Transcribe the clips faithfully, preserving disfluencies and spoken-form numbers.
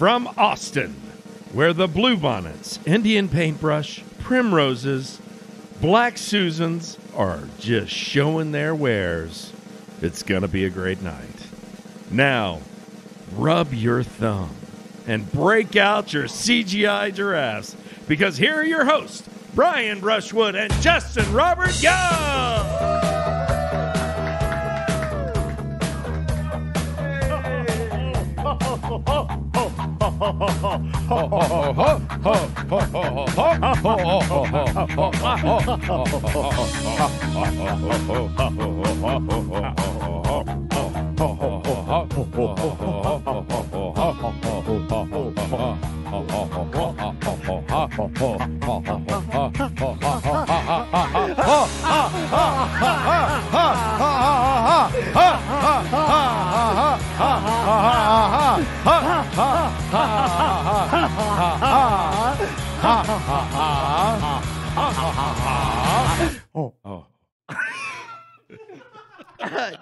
From Austin, where the Bluebonnets, Indian Paintbrush, Primroses, Black Susans are just showing their wares. It's going to be a great night. Now, rub your thumb and break out your C G I giraffes, because here are your hosts, Brian Brushwood and Justin Robert Young!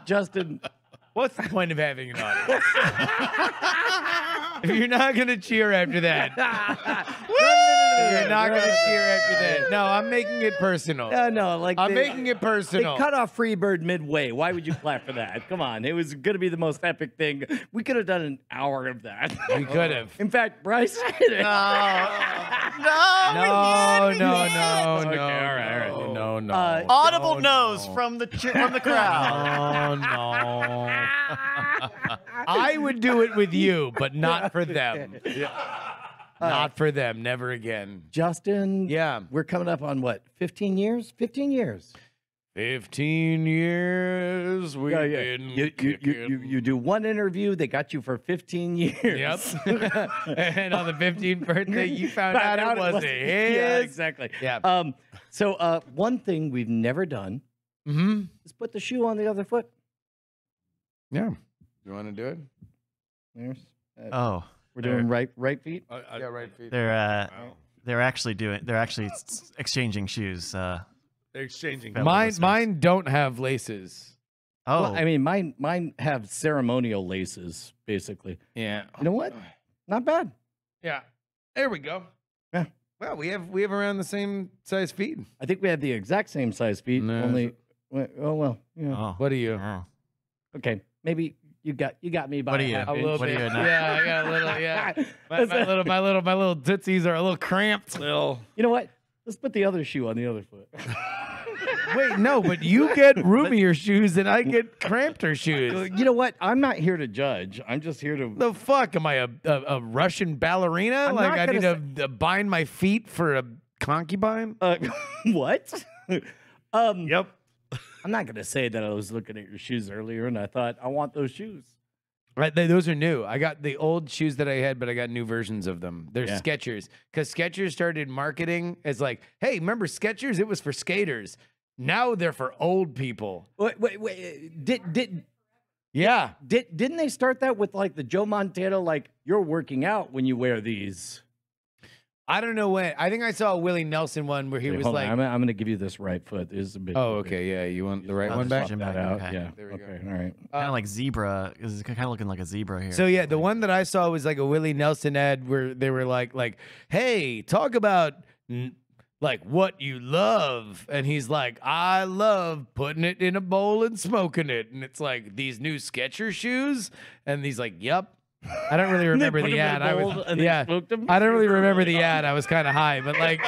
Justin, what's the point of having an audience? If you're not going to cheer after that. You're not going to cheer after that. No, I'm making it personal. No, no, like I'm they, making it personal. They cut off Freebird midway. Why would you clap for that? Come on. It was going to be the most epic thing. We could have done an hour of that. We could have. In fact, Bryce did it. No. No, no, no, no, no. Okay, all right, all right. No, no. Uh, Audible no, no's no. from the from the crowd. No, no. I would do it with you, but not for them. Yeah. Uh, not for them. Never again. Justin. Yeah. We're coming up on what? fifteen years? fifteen years. fifteen years. We yeah, yeah. didn't you, you, you, you, you do one interview. They got you for fifteen years. Yep. And on the fifteenth birthday, you found out, out it was a hit. Yeah, exactly. Yeah. Um, so uh, one thing we've never done mm-hmm. is put the shoe on the other foot. Yeah. You want to do it? There's that. Oh. We're doing right, right feet. Uh, yeah, right feet. They're uh, wow. they're actually doing. They're actually exchanging shoes. Uh, they're exchanging. Mine, mine don't have laces. Oh, well, I mean, mine, mine have ceremonial laces, basically. Yeah. You know what? Not bad. Yeah. There we go. Yeah. Well, we have we have around the same size feet. I think we have the exact same size feet. No. Only. Oh well. Yeah. Oh. What are you? Oh. Okay. Maybe. You got you got me by what are you, a little what bit. Are you yeah, I got a little. Yeah, my, my little my little my little tootsies are a little cramped. Little. You know what? Let's put the other shoe on the other foot. Wait, no, but you get roomier shoes and I get crampter shoes. You know what? I'm not here to judge. I'm just here to. The fuck am I a a, a Russian ballerina? I'm like I need to say... bind my feet for a concubine? Uh, what? um, yep. I'm not going to say that I was looking at your shoes earlier and I thought, I want those shoes. Right, they, those are new. I got the old shoes that I had, but I got new versions of them. They're yeah. Skechers. Because Skechers started marketing as like, hey, remember Skechers? It was for skaters. Now they're for old people. Wait, wait, wait. Did, did, yeah. Did, didn't they start that with like the Joe Montana, like, you're working out when you wear these? I don't know when. I think I saw a Willie Nelson one where he Wait, was like, on. I'm, I'm going to give you this right foot. This is a bit. Oh, okay. Yeah. You want the right oh, one back? That out. Okay. Yeah. There we okay. go. All right. Uh, kind of like zebra. It's kind of looking like a zebra here. So, yeah, the one that I saw was like a Willie Nelson ad where they were like, like, hey, talk about like what you love. And he's like, I love putting it in a bowl and smoking it. And it's like these new Skechers shoes. And he's like, yep. I don't really remember the ad. I was, yeah. I don't really remember the ad. I was kind of high, but like.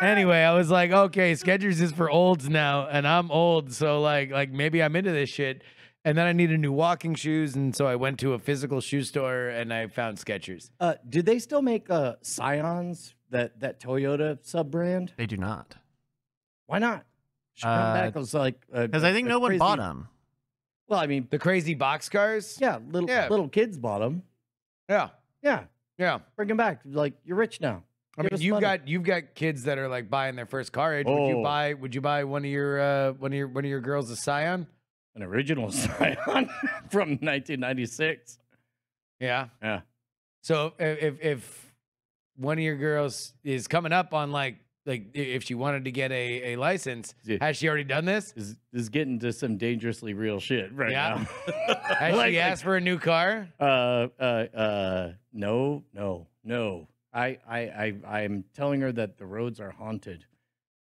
Anyway, I was like, okay, Skechers is for olds now, and I'm old, so like, like maybe I'm into this shit. And then I needed new walking shoes, and so I went to a physical shoe store and I found Skechers. Uh, do they still make uh, Scions, that that Toyota sub brand? They do not. Why not? Because uh, like I think no one bought them. Well, I mean, the crazy box cars. Yeah, little yeah. little kids bought them. Yeah, yeah, yeah. Bring them back. Like you're rich now. I Give mean, you've money. got you've got kids that are like buying their first car. Age. Oh. Would you buy? Would you buy one of your uh, one of your one of your girls a Scion? An original Scion from nineteen ninety-six. Yeah, yeah. So if if one of your girls is coming up on like Like, if she wanted to get a, a license, has she already done this? Is, is getting to some dangerously real shit right yeah. now. Has like, she asked for a new car? Uh, uh, uh, no, no, no. I, I, I, I'm telling her that the roads are haunted,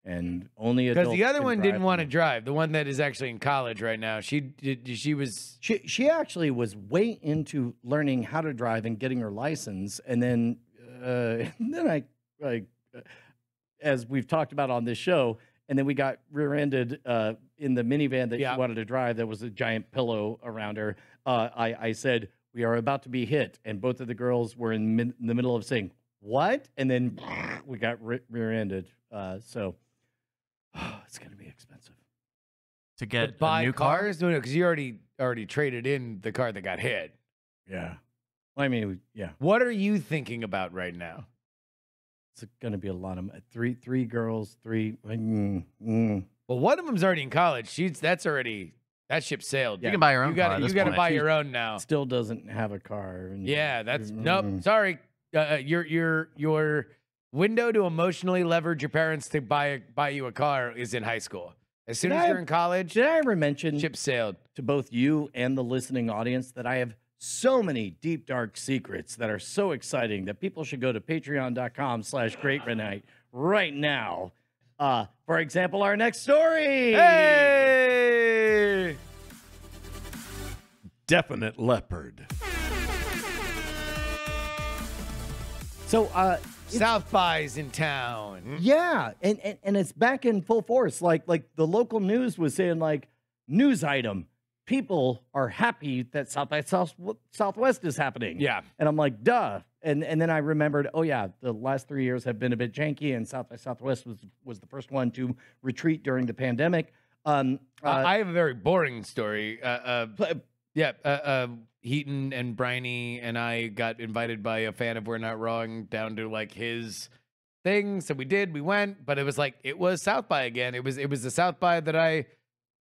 and only adults. Because the other one didn't want to drive. The one that is actually in college right now. She did. She was. She she actually was way into learning how to drive and getting her license, and then, uh, and then I like. Uh, as we've talked about on this show, and then we got rear-ended uh, in the minivan that yeah. she wanted to drive. There was a giant pillow around her. Uh, I, I said, we are about to be hit. And both of the girls were in, min in the middle of saying, what? And then we got re rear-ended. Uh, so oh, it's going to be expensive. To get but buy a new cars? Car? No, because you already, already traded in the car that got hit. Yeah. Well, I mean, yeah. What are you thinking about right now? It's going to be a lot of three, three girls, three. Mm, mm. Well, one of them's already in college. She's that's already that ship sailed. Yeah. You can buy your own. You got you got to buy she your own now. Still doesn't have a car. And, yeah, that's mm, nope. Sorry, uh, your your your window to emotionally leverage your parents to buy a, buy you a car is in high school. As soon did as I, you're in college, did I ever mention ship sailed to both you and the listening audience that I have so many deep, dark secrets that are so exciting that people should go to patreon dot com slash great renite right now. Uh, for example, our next story. Hey! Definite Leopard. So, uh... South by's in town. Yeah, and, and, and it's back in full force. Like, like, the local news was saying, like, news item. People are happy that South by South, Southwest is happening. Yeah. And I'm like, duh. And and then I remembered, oh, yeah, the last three years have been a bit janky, and South by Southwest was, was the first one to retreat during the pandemic. Um, uh, uh, I have a very boring story. Uh, uh, yeah, uh, uh, Heaton and Briney and I got invited by a fan of We're Not Wrong down to, like, his thing. So we did. We went. But it was like, it was South by again. It was, it was the South by that I...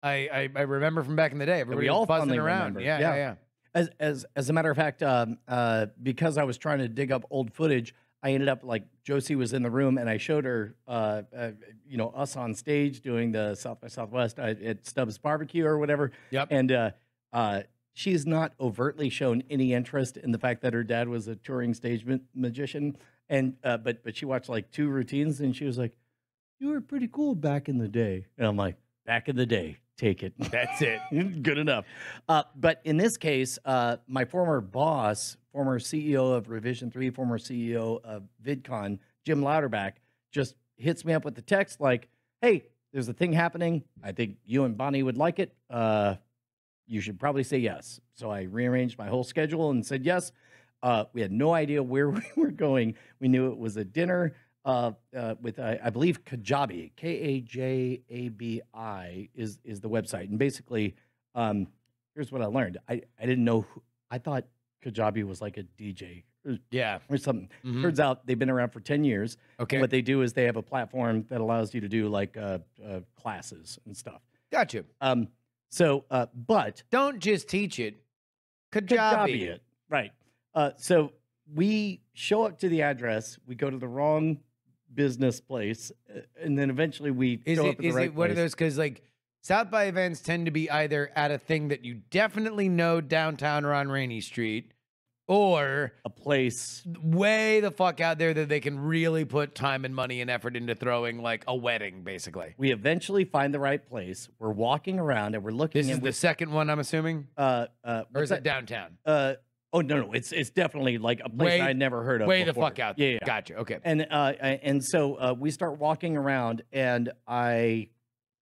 I, I remember from back in the day. Everybody we all buzzing around. Yeah, yeah, yeah, yeah. As, as, as a matter of fact, um, uh, because I was trying to dig up old footage, I ended up, like, Josie was in the room, and I showed her, uh, uh, you know, us on stage doing the South by Southwest at Stubbs Barbecue or whatever. Yep. And uh, uh, she's not overtly shown any interest in the fact that her dad was a touring stage ma magician. And uh, but, but she watched, like, two routines, and she was like, you were pretty cool back in the day. And I'm like, back in the day. Take it. That's it. Good enough. Uh, but in this case, uh, my former boss, former C E O of Revision three, former C E O of VidCon, Jim Louderback, just hits me up with the text like, hey, there's a thing happening. I think you and Bonnie would like it. Uh, you should probably say yes. So I rearranged my whole schedule and said yes. Uh, we had no idea where we were going. We knew it was a dinner. Uh, uh, with, uh, I believe, Kajabi, K A J A B I is, is the website. And basically, um, here's what I learned. I, I didn't know, who, I thought Kajabi was like a D J or, yeah. or something. Mm-hmm. Turns out they've been around for ten years. Okay. And what they do is they have a platform that allows you to do like uh, uh, classes and stuff. Got you. Um, so, uh, but. Don't just teach it. Kajabi, Kajabi it. Right. Uh, so we show up to the address. We go to the wrong business place, and then eventually we is show it, up at is the right it one place. Of those because like South by events tend to be either at a thing that you definitely know downtown or on Rainey Street, or a place way the fuck out there that they can really put time and money and effort into throwing like a wedding. Basically, we eventually find the right place. We're walking around and we're looking. This is the second one, I'm assuming. Uh, uh, or is that, it downtown? Uh. Oh, no, no, it's it's definitely like a place way, I never heard of Way before. The fuck out there. Yeah, yeah. Gotcha, okay. And, uh, and so uh, we start walking around, and I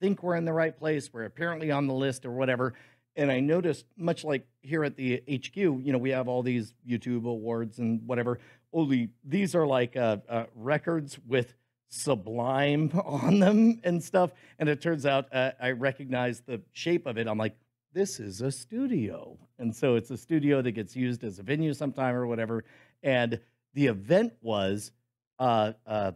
think we're in the right place. We're apparently on the list or whatever. And I noticed, much like here at the H Q, you know, we have all these YouTube awards and whatever. Only these are like uh, uh, records with Sublime on them and stuff. And it turns out uh, I recognize the shape of it. I'm like, this is a studio. And so it's a studio that gets used as a venue sometime or whatever. And the event was uh, uh,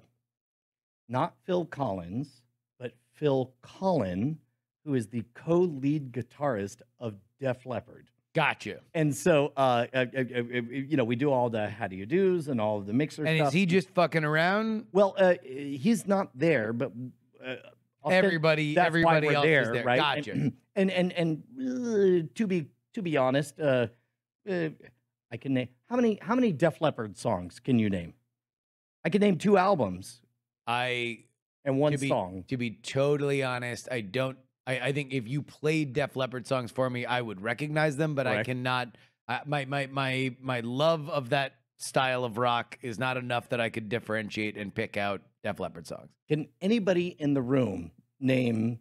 not Phil Collins, but Phil Collin, who is the co-lead guitarist of Def Leppard. Gotcha. And so, uh, uh, uh, uh, you know, we do all the how do you do's and all of the mixer and stuff. And is he just fucking around? Well, uh, he's not there, but uh, everybody, that's everybody why we're else there, is there, right? Gotcha. And and and, and uh, to be to be honest, uh, uh, I can name how many how many Def Leppard songs can you name? I can name two albums. I and one to be, song. To be totally honest, I don't. I, I think if you played Def Leppard songs for me, I would recognize them, but correct. I cannot. Uh, my my my my love of that style of rock is not enough that I could differentiate and pick out Def Leppard songs. Can anybody in the room name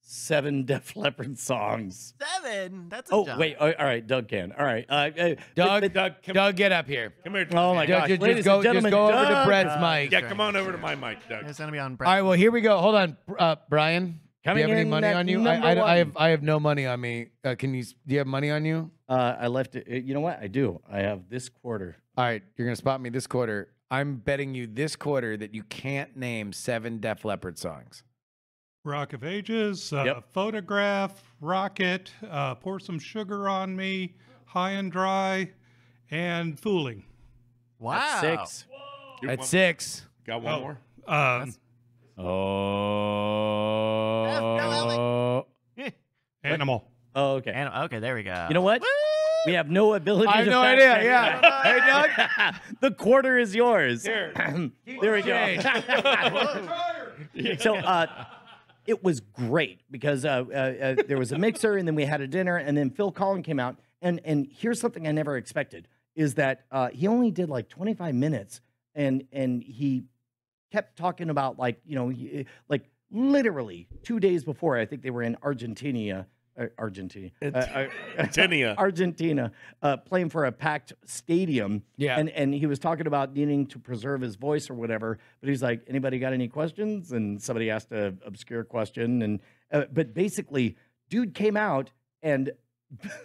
seven Def Leppard songs? Seven? That's a oh job. Wait, all right, Doug can. All right, uh, Doug, but, Doug, come, Doug, get up here. Come here. Oh my Doug, gosh, just, ladies go, and gentlemen, just go Doug, over to Brett's uh, mic. Yeah, come on over to my mic, Doug. It's gonna be on Brett. All right, well here we go. Hold on, uh, Brian. Coming do you have any money on you? I, I, I have I have no money on me. Uh, can you? Do you have money on you? Uh, I left it. You know what? I do. I have this quarter. All right, you're gonna spot me this quarter. I'm betting you this quarter that you can't name seven Def Leppard songs. Rock of Ages, uh, yep. Photograph, Rocket, uh, Pour Some Sugar on Me, High and Dry, and Fooling. Wow. That's six. Whoa. At one, six. Got one oh, more. Um, Oh, animal. Oh, okay. Anim okay, there we go. You know what? Woo! We have no ability. I have to no idea. It. Yeah. Hey, Doug. The quarter is yours. Here. There we go. So, uh, it was great because uh, uh, uh, there was a mixer, and then we had a dinner, and then Phil Collin came out, and and here's something I never expected is that uh, he only did like twenty-five minutes, and and he. kept talking about, like, you know, like literally two days before, I think they were in Argentina, uh, Argentina, uh, Argentina, Argentina, uh, playing for a packed stadium. Yeah. And, and he was talking about needing to preserve his voice or whatever, but he's like, anybody got any questions? And somebody asked an obscure question. And, uh, but basically dude came out and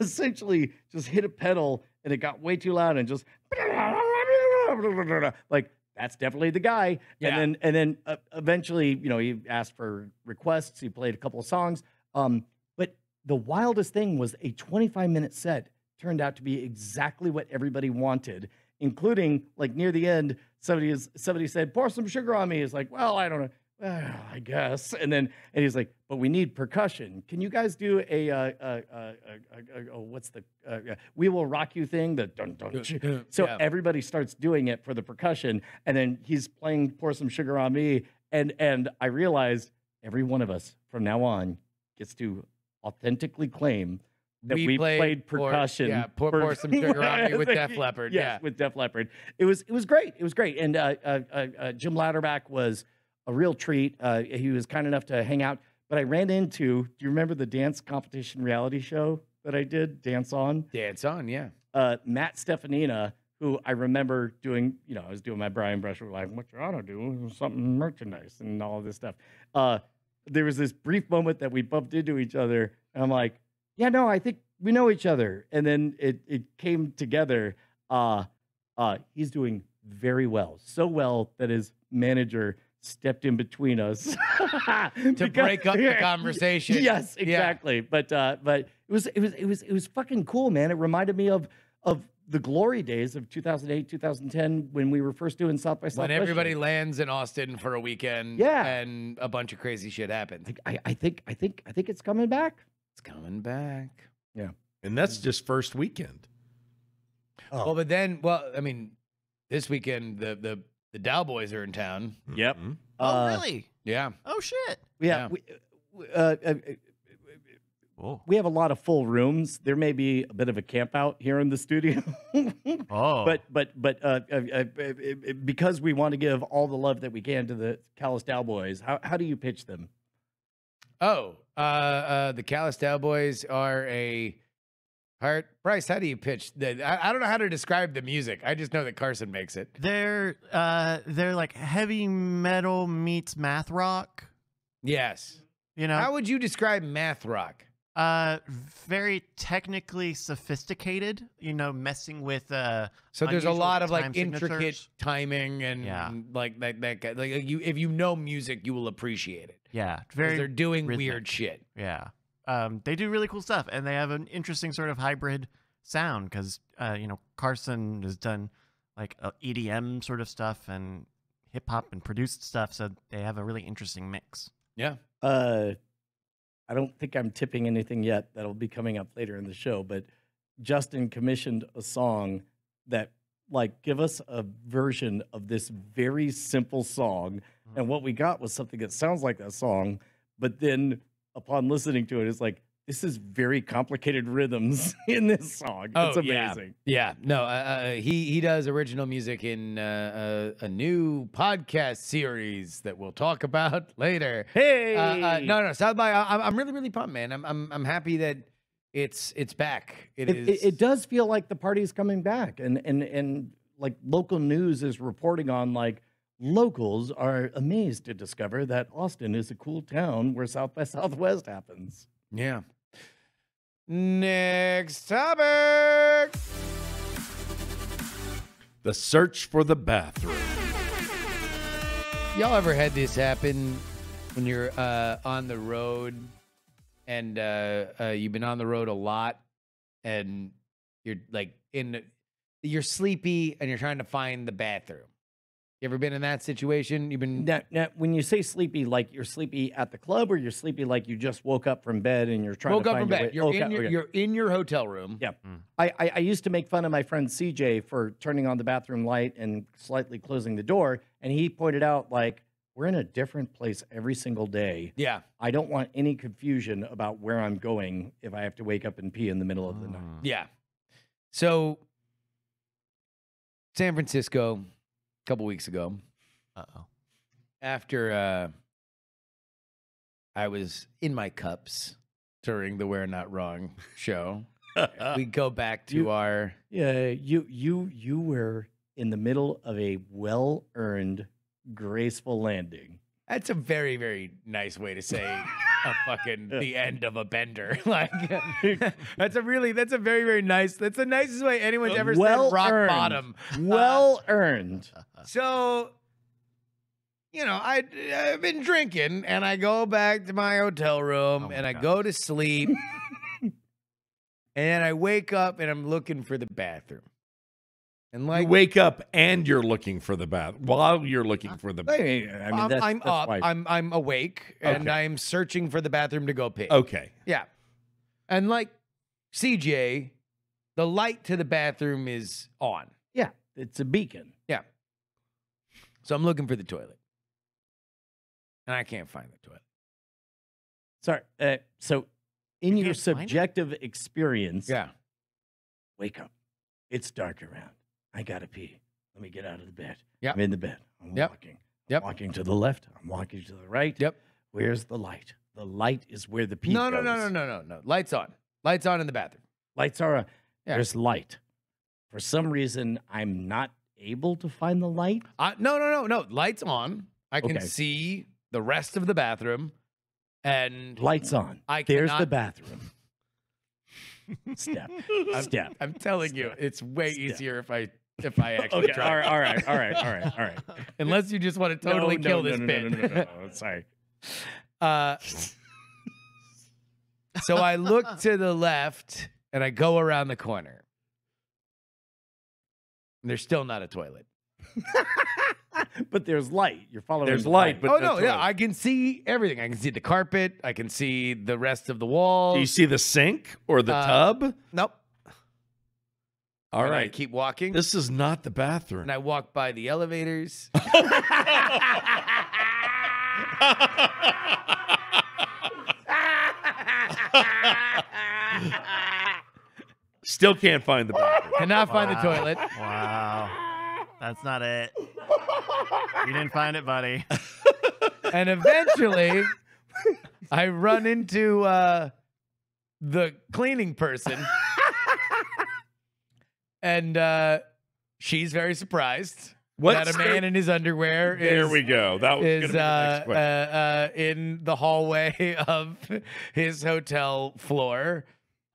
essentially just hit a pedal and it got way too loud and just like, that's definitely the guy. Yeah. And then, and then uh, eventually, you know, he asked for requests. He played a couple of songs. Um, but the wildest thing was a twenty-five minute set turned out to be exactly what everybody wanted, including, like, near the end, somebody is somebody said, "Pour some sugar on me." He's like, "Well, I don't know. Well, I guess." And then, and he's like, "But we need percussion. Can you guys do a, uh, uh, uh, uh, uh, uh, what's the, uh, uh, We Will Rock You thing? The dun dun." So yeah. Everybody starts doing it for the percussion. And then he's playing Pour Some Sugar on Me. And, and I realized every one of us from now on gets to authentically claim that we, we played, played percussion. Pour, yeah, pour, pour some sugar on me with Def Leppard. Yes, yeah, with Def Leppard. It was, it was great. It was great. And uh, uh, uh, Jim Louderback was a real treat. Uh, he was kind enough to hang out. But I ran into, do you remember the dance competition reality show that I did, Dance On? Dance On, yeah. Uh, Matt Stefanina, who I remember doing, you know, I was doing my Brian Brushwood, like, what you ought to do, something merchandise and all of this stuff. Uh, there was this brief moment that we bumped into each other, and I'm like, yeah, no, I think we know each other. And then it, it came together. Uh, uh, he's doing very well, so well that his manager stepped in between us to because, break up the conversation. Yes, exactly. Yeah. But uh, but it was it was it was it was fucking cool, man. It reminded me of of the glory days of two thousand eight, two thousand ten when we were first doing South by Southwest. When everybody lands in Austin for a weekend, yeah, and a bunch of crazy shit happens. I, I, I think I think I think it's coming back. It's coming back. Yeah, and that's just first weekend. Oh. Well, but then, well, I mean, this weekend the the. The Dow Boys are in town. Yep. Mm-hmm. Oh, really? Uh, yeah. Oh, shit. Yeah. yeah. We, uh, uh, oh. we have a lot of full rooms. There may be a bit of a camp out here in the studio. Oh. But but but uh, uh, uh, because we want to give all the love that we can to the Calais Dow Boys, how, how do you pitch them? Oh, uh, uh, the Calais Dow Boys are a... Hart, Bryce, how do you pitch? The, I, I don't know how to describe the music. I just know that Carson makes it. They're uh, they're like heavy metal meets math rock. Yes. You know. How would you describe math rock? Uh, very technically sophisticated. You know, messing with. Uh, so there's a lot of like intricate timing and yeah. like that. That guy, like you, if you know music, you will appreciate it. Yeah. Very. They're doing rhythmic. Weird shit. Yeah. um, they do really cool stuff, and they have an interesting sort of hybrid sound because uh, you know, Carson has done like uh, E D M sort of stuff and hip hop and produced stuff, so they have a really interesting mix. Yeah. Uh, I don't think I'm tipping anything yet. That'll be coming up later in the show, but Justin commissioned a song that, like, give us a version of this very simple song. Mm-hmm. And what we got was something that sounds like that song, but then upon listening to it, it's like, this is very complicated rhythms in this song. Oh, it's amazing. Yeah, yeah. No, uh, he, he does original music in uh, a, a new podcast series that we'll talk about later. Hey! Uh, uh, no, no, South by, I, I'm really, really pumped, man. I'm, I'm, I'm happy that It's it's back. It, it is. It, it does feel like the party's coming back, and and and like local news is reporting on, like, locals are amazed to discover that Austin is a cool town where South by Southwest happens. Yeah. Next topic. The search for the bathroom. Y'all ever had this happen when you're uh, on the road? And uh, uh, you've been on the road a lot, and you're like in, you're sleepy, and you're trying to find the bathroom. You ever been in that situation? You've been now, now, when you say sleepy, like you're sleepy at the club, or you're sleepy like you just woke up from bed and you're trying woke to find up from your bed. Way. You're, okay, in your, okay. you're in your hotel room. Yep. Mm. I, I I used to make fun of my friend C J for turning on the bathroom light and slightly closing the door, and he pointed out, like, we're in a different place every single day. Yeah. I don't want any confusion about where I'm going if I have to wake up and pee in the middle of the night. Yeah. So, San Francisco, a couple weeks ago. Uh-oh. After uh, I was in my cups during the We're Not Wrong show, we go back to you, our... Yeah, you, you, you were in the middle of a well-earned... graceful landing. That's a very, very nice way to say a fucking the end of a bender. Like, that's a really, that's a very, very nice, that's the nicest way anyone's ever well said rock earned. Bottom. Well uh, earned. So, you know, I, I've been drinking, and I go back to my hotel room, oh my and God. I go to sleep, and I wake up, and I'm looking for the bathroom. And like, you wake up and you're looking for the bath while you're looking for the bath. I mean, I mean, that's, I'm that's up, why. I'm I'm awake, and okay. I'm searching for the bathroom to go pee. Okay, yeah, and like C J, the light to the bathroom is on. Yeah, it's a beacon. Yeah, so I'm looking for the toilet, and I can't find the toilet. Sorry, uh, so in you your subjective experience, yeah, wake up, it's dark around. I gotta pee. Let me get out of the bed. Yep. I'm in the bed. I'm yep. walking. I'm yep. walking to the left. I'm walking to the right. Yep. Where's the light? The light is where the pee no, goes. No, no, no, no, no, no. Lights on. Lights on in the bathroom. Lights are on. Yeah. There's light. For some reason, I'm not able to find the light. Uh, no, no, no, no. Lights on. I can okay. see the rest of the bathroom. And lights on. I There's cannot... the bathroom. Step. I'm, Step. I'm telling Step. you, it's way Step. easier if I... If I actually okay, try. All right, all right, all right, all right. Unless you just want to totally no, no, kill no, this no, bit. No, no, no, no, no. Sorry. Uh, so I look to the left, and I go around the corner. And there's still not a toilet. But there's light. You're following There's the light. light but oh, no, no yeah. I can see everything. I can see the carpet. I can see the rest of the walls. Do you see the sink or the uh, tub? Nope. All and right. I keep walking. This is not the bathroom. And I walk by the elevators. Still can't find the bathroom. Cannot wow. find the toilet. Wow. That's not it. You didn't find it, buddy. And eventually, I run into uh, the cleaning person. And uh, she's very surprised What's that a man her? in his underwear is, there we go. That was is be uh, the next uh, uh, in the hallway of his hotel floor,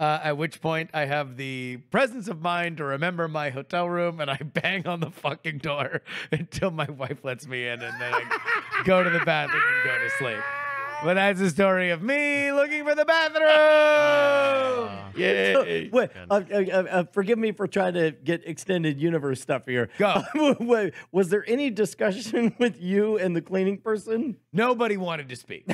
uh, at which point I have the presence of mind to remember my hotel room, and I bang on the fucking door until my wife lets me in, and then I go to the bathroom and go to sleep. But that's the story of me looking for the bathroom. Uh, yeah. So, wait, uh, uh, uh, forgive me for trying to get extended universe stuff here. Go. Uh, wait, was there any discussion with you and the cleaning person? Nobody wanted to speak.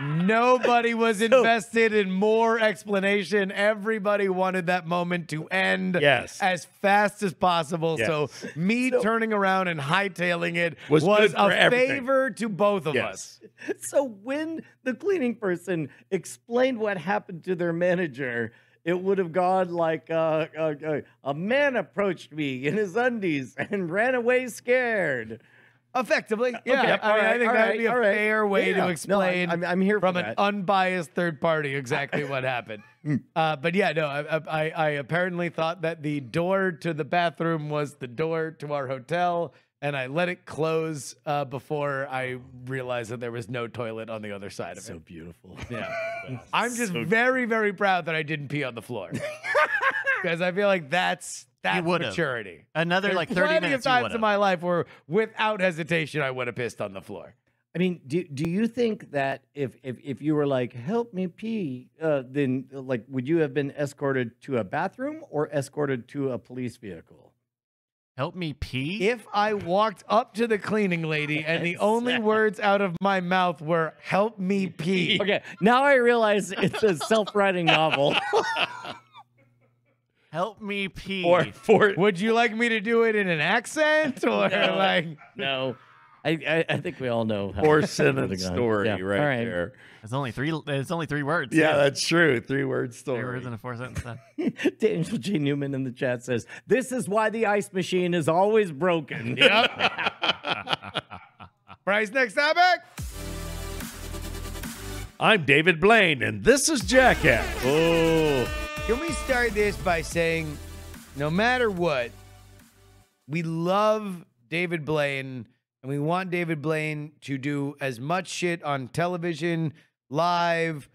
Nobody was invested in more explanation. Everybody wanted that moment to end yes. as fast as possible. Yes. So me so, turning around and hightailing it was, was a everything. favor to both of yes. us. So when the cleaning person explained what happened to their manager, it would have gone like uh, uh, a man approached me in his undies and ran away scared. Effectively, yeah. Okay, I, mean, right, I think that right, would be a right. fair way yeah. to explain no, I'm, I'm here from an unbiased third party exactly what happened. Uh, but yeah, no, I, I, I apparently thought that the door to the bathroom was the door to our hotel, and I let it close uh, before I realized that there was no toilet on the other side of so it. So beautiful. Yeah. I'm just so very, very proud that I didn't pee on the floor. Because I feel like that's... That's maturity. Another There's like thirty minutes. Plenty of times in my life where, without hesitation, I would have pissed on the floor. I mean, do do you think that if if if you were like, help me pee, uh, then like, would you have been escorted to a bathroom or escorted to a police vehicle? Help me pee? If I walked up to the cleaning lady and the only words out of my mouth were, help me pee. Okay, now I realize it's a self-writing novel. Help me pee. Or, for, would you like me to do it in an accent or no, like no? I, I I think we all know how. Four sentence story, yeah. right, right there. It's only three. It's only three words. Yeah, yeah. That's true. Three word story. Three words in a four sentence. Daniel G. Newman in the chat says, "This is why the ice machine is always broken." Yep. Bryce, next topic. I'm David Blaine, and this is Jackass. Oh. Can we start this by saying, no matter what, we love David Blaine, and we want David Blaine to do as much shit on television, live,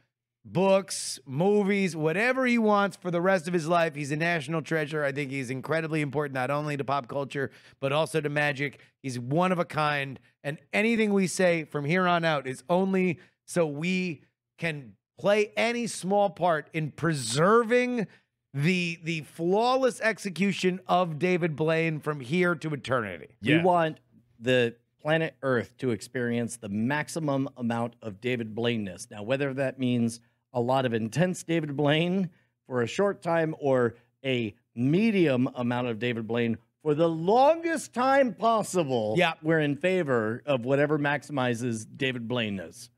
books, movies, whatever he wants for the rest of his life. He's a national treasure. I think he's incredibly important, not only to pop culture, but also to magic. He's one of a kind, and anything we say from here on out is only so we can play any small part in preserving the the flawless execution of David Blaine from here to eternity. Yeah. We want the planet Earth to experience the maximum amount of David Blaine-ness. Now, whether that means a lot of intense David Blaine for a short time or a medium amount of David Blaine for the longest time possible, yeah. we're in favor of whatever maximizes David Blaine-ness.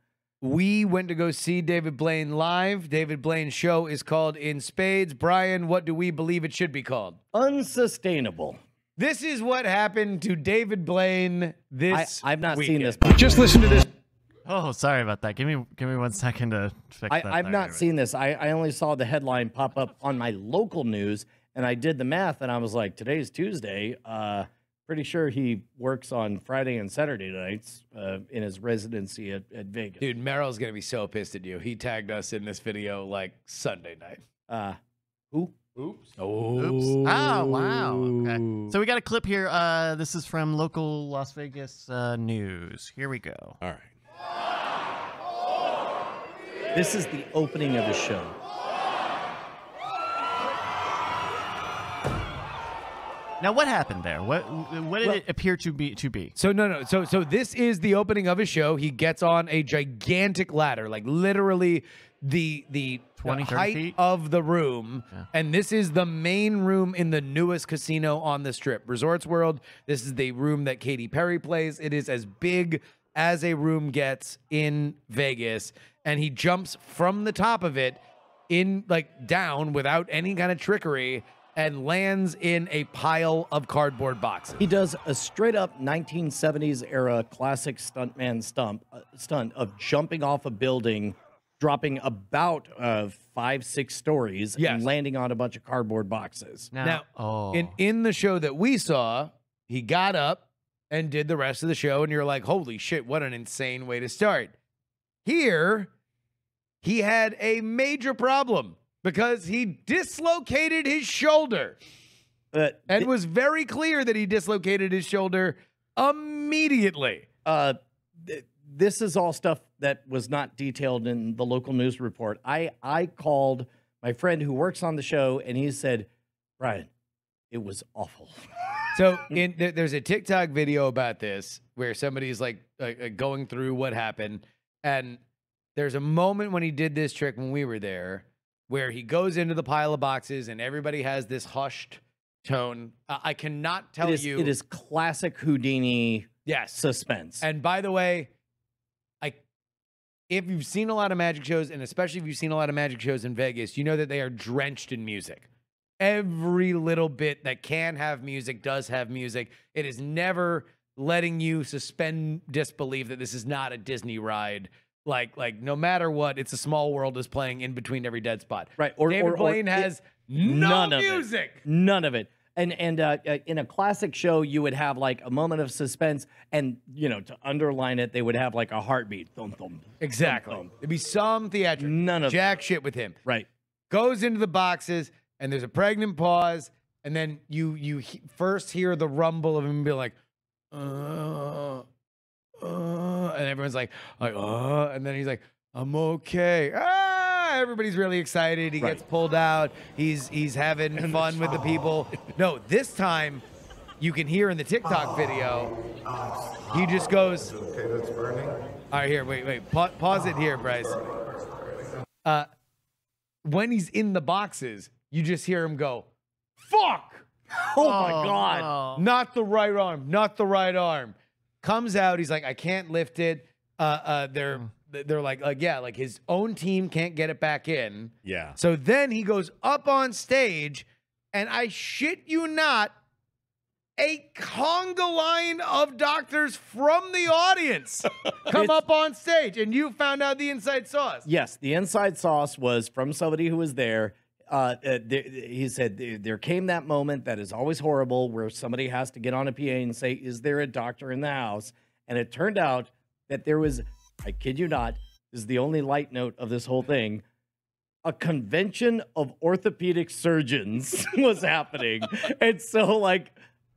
We went to go see David Blaine live. David Blaine's show is called In Spades. Brian, what do we believe it should be called? Unsustainable. This is what happened to David Blaine this I, I've not weekend. seen this. Podcast. Just listen to this. Oh, sorry about that. Give me give me one second to fix I, that. I've not right. seen this. I, I only saw the headline pop up on my local news, and I did the math, and I was like, today's Tuesday. Uh, Pretty sure he works on Friday and Saturday nights uh, in his residency at, at Vegas. Dude, Merrill's going to be so pissed at you. He tagged us in this video like Sunday night. Uh, who? Oops. Oh. Oops. Oh, wow. Okay. So we got a clip here. Uh, this is from local Las Vegas uh, news. Here we go. All right. Five, four, this is the opening of the show. Now, what happened there? What what did well, it appear to be to be? So no, no. So so this is the opening of his show. He gets on a gigantic ladder, like literally the the, the height feet? of the room. Yeah. And this is the main room in the newest casino on the strip, Resorts World. This is the room that Katy Perry plays. It is as big as a room gets in Vegas, and he jumps from the top of it in like down without any kind of trickery. And lands in a pile of cardboard boxes. He does a straight-up nineteen seventies era classic stuntman stump, uh, stunt of jumping off a building, dropping about uh, five, six stories, yes. and landing on a bunch of cardboard boxes. Now, now oh. in, in the show that we saw, he got up and did the rest of the show, and you're like, holy shit, what an insane way to start. Here, he had a major problem. Because he dislocated his shoulder uh, and was very clear that he dislocated his shoulder immediately. Uh, this is all stuff that was not detailed in the local news report. I, I called my friend who works on the show, and he said, Brian, it was awful. So in, there's a TikTok video about this where somebody's like uh, going through what happened. And there's a moment when he did this trick when we were there where he goes into the pile of boxes and everybody has this hushed tone. Uh, I cannot tell it is, you. It is classic Houdini yes. suspense. And by the way, I, if you've seen a lot of magic shows, and especially if you've seen a lot of magic shows in Vegas, you know that they are drenched in music. Every little bit that can have music does have music. It is never letting you suspend disbelief that this is not a Disney ride. Like, like no matter what, It's a Small World is playing in between every dead spot. Right. Or David or, Blaine or, has it, no none of music. It. None of it. And and uh, in a classic show, you would have like a moment of suspense, and you know to underline it, they would have like a heartbeat. Thum, thum, exactly. Thum, thum. It'd be some theatric. None of jack it. shit with him. Right. Goes into the boxes. And there's a pregnant pause, and then you you he first hear the rumble of him being like, uh, uh, and everyone's like, like uh, and then he's like, I'm okay. Ah, everybody's really excited. He right. gets pulled out. He's he's having and fun with the people. No, this time, you can hear in the TikTok video, he just goes, okay, that's burning. All right, here, wait, wait, pa pause it here, Bryce. Uh, when he's in the boxes. You just hear him go, fuck! Oh, my God. Oh. Not the right arm. Not the right arm. Comes out. He's like, I can't lift it. Uh, uh, they're they're like, like, yeah, like his own team can't get it back in. Yeah. So then he goes up on stage, and I shit you not, a conga line of doctors from the audience come up on stage, and you found out the inside sauce. Yes, the inside sauce was from somebody who was there. Uh, uh, th he said, th there came that moment that is always horrible where somebody has to get on a P A and say, is there a doctor in the house? And it turned out that there was, I kid you not, this is the only light note of this whole thing, a convention of orthopedic surgeons was happening. And so like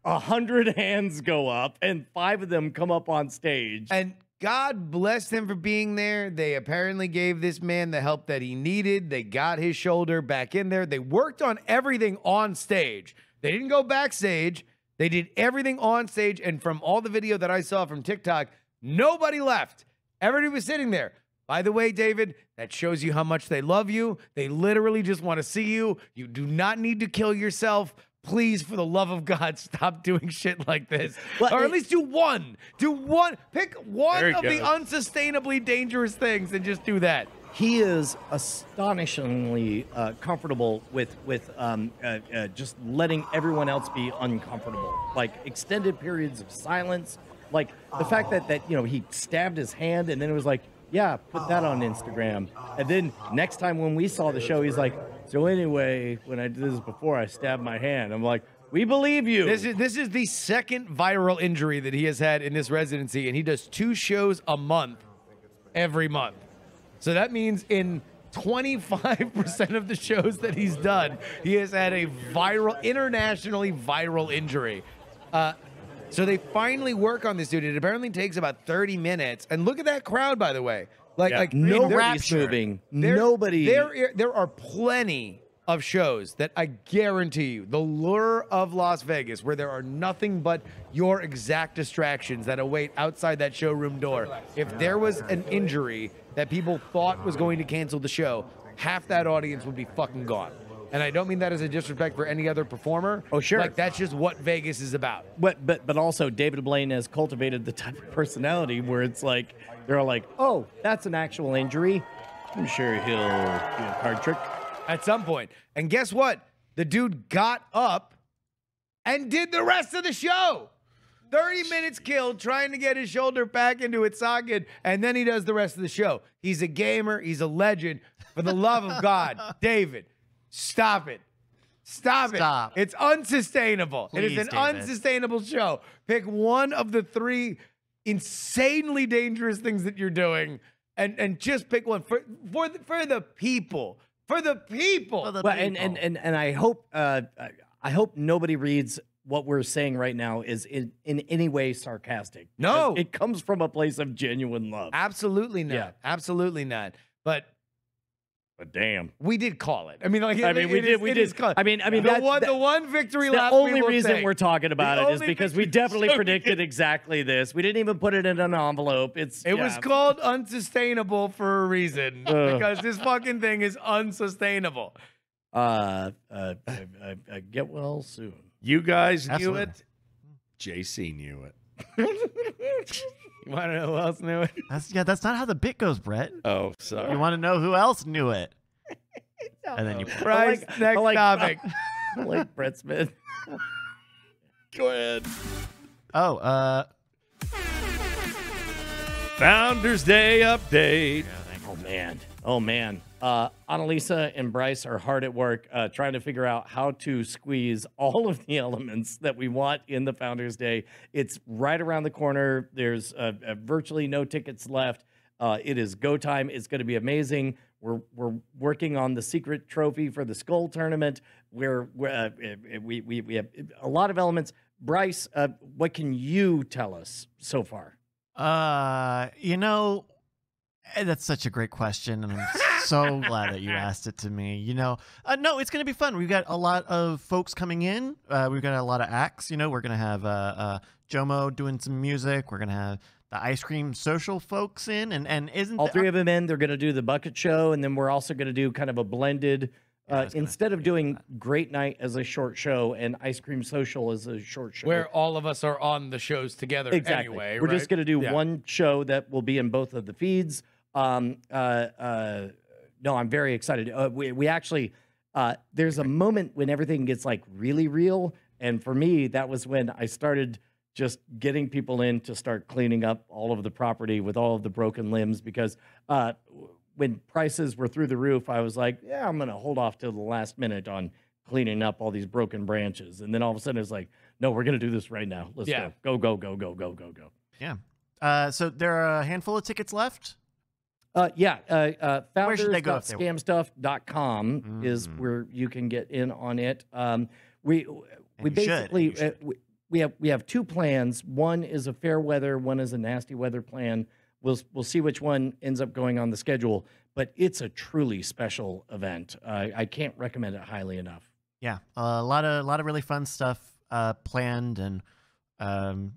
a hundred hands go up and five of them come up on stage. And God bless them for being there. They apparently gave this man the help that he needed. They got his shoulder back in there. They worked on everything on stage. They didn't go backstage. They did everything on stage. And from all the video that I saw from TikTok, nobody left. Everybody was sitting there. By the way, David, that shows you how much they love you. They literally just want to see you. You do not need to kill yourself. Please, for the love of God, stop doing shit like this. Well, or at least do one. Do one. Pick one of the unsustainably dangerous things and just do that. He is astonishingly uh, comfortable with, with um, uh, uh, just letting everyone else be uncomfortable. Like, extended periods of silence. Like, the oh. fact that, that, you know, he stabbed his hand and then it was like, yeah, put that on Instagram. And then next time when we saw the show, he's like, so anyway, when I did this before, I stabbed my hand. I'm like, we believe you. This is, this is the second viral injury that he has had in this residency, and he does two shows a month every month. So that means in twenty-five percent of the shows that he's done, he has had a viral, internationally viral injury. Uh, so they finally work on this dude. It apparently takes about thirty minutes. And look at that crowd, by the way. Like, yeah. like no rap's moving. There, Nobody. There, there are plenty of shows that I guarantee you, the lure of Las Vegas, where there are nothing but your exact distractions that await outside that showroom door. If there was an injury that people thought was going to cancel the show, half that audience would be fucking gone. And I don't mean that as a disrespect for any other performer. Oh, sure. Like, that's just what Vegas is about. But but but also, David Blaine has cultivated the type of personality where it's like, they're like, oh, that's an actual injury. I'm sure he'll do a card trick at some point. And guess what? The dude got up and did the rest of the show. thirty minutes killed trying to get his shoulder back into its socket, and then he does the rest of the show. He's a gamer. He's a legend. For the love of God, David. Stop it. Stop, Stop it. It's unsustainable. Please, it is an David. unsustainable show. Pick one of the three insanely dangerous things that you're doing and, and just pick one for, for, the, for the people, for the people. For the well, people. And, and, and, and I hope, uh, I hope nobody reads what we're saying right now is in, in any way sarcastic. No. It comes from a place of genuine love. Absolutely not. Yeah. Absolutely not. But... But damn, we did call it. I mean, like, I mean, we did, we did. I mean, I mean, the one, the one victory lap. The only reason we're talking about it is because we definitely predicted exactly this. We didn't even put it in an envelope. It's it was called unsustainable for a reason because this fucking thing is unsustainable. Uh, uh I, I, I get well soon. You guys knew it. J C knew it. You want to know who else knew it? That's, yeah, that's not how the bit goes, Brett. Oh, sorry. You want to know who else knew it? No. And then you prize like, next like, topic. I like Brett Smith. Go ahead. Oh, uh. Founders Day update. Oh, man. Oh, man. Uh, Annalisa and Bryce are hard at work uh, trying to figure out how to squeeze all of the elements that we want in the Founders Day. It's right around the corner. There's uh, uh, virtually no tickets left. Uh, it is go time. It's going to be amazing. We're we're working on the secret trophy for the Skull Tournament. We're, we're uh, we we we have a lot of elements. Bryce, uh, what can you tell us so far? Uh, you know. That's such a great question, and I'm so glad that you asked it to me. You know, uh, no, it's going to be fun. We've got a lot of folks coming in. Uh, we've got a lot of acts. You know, we're going to have uh, uh, Jomo doing some music. We're going to have the Ice Cream Social folks in, and and isn't all three of them in? They're going to do the Bucket Show, and then we're also going to do kind of a blended. Uh, yeah, instead of doing that. Great Night as a short show and Ice Cream Social as a short show. Where all of us are on the shows together exactly. anyway, We're right? just going to do yeah. one show that will be in both of the feeds. Um, uh, uh, no, I'm very excited. Uh, we, we actually, uh, there's a moment when everything gets like really real. And for me, that was when I started just getting people in to start cleaning up all of the property with all of the broken limbs, because uh, when prices were through the roof, I was like, yeah, I'm going to hold off till the last minute on cleaning up all these broken branches. And then all of a sudden it's like, no, we're going to do this right now. Let's yeah. go, go, go, go, go, go, go. Yeah. Uh, so there are a handful of tickets left. Uh, yeah, uh, uh, founders dot scam stuff dot com mm-hmm. is where you can get in on it. Um, we we basically uh, we, we have we have two plans. One is a fair weather, one is a nasty weather plan. We'll we'll see which one ends up going on the schedule. But it's a truly special event. Uh, I can't recommend it highly enough. Yeah, a lot of a lot of really fun stuff uh, planned, and um,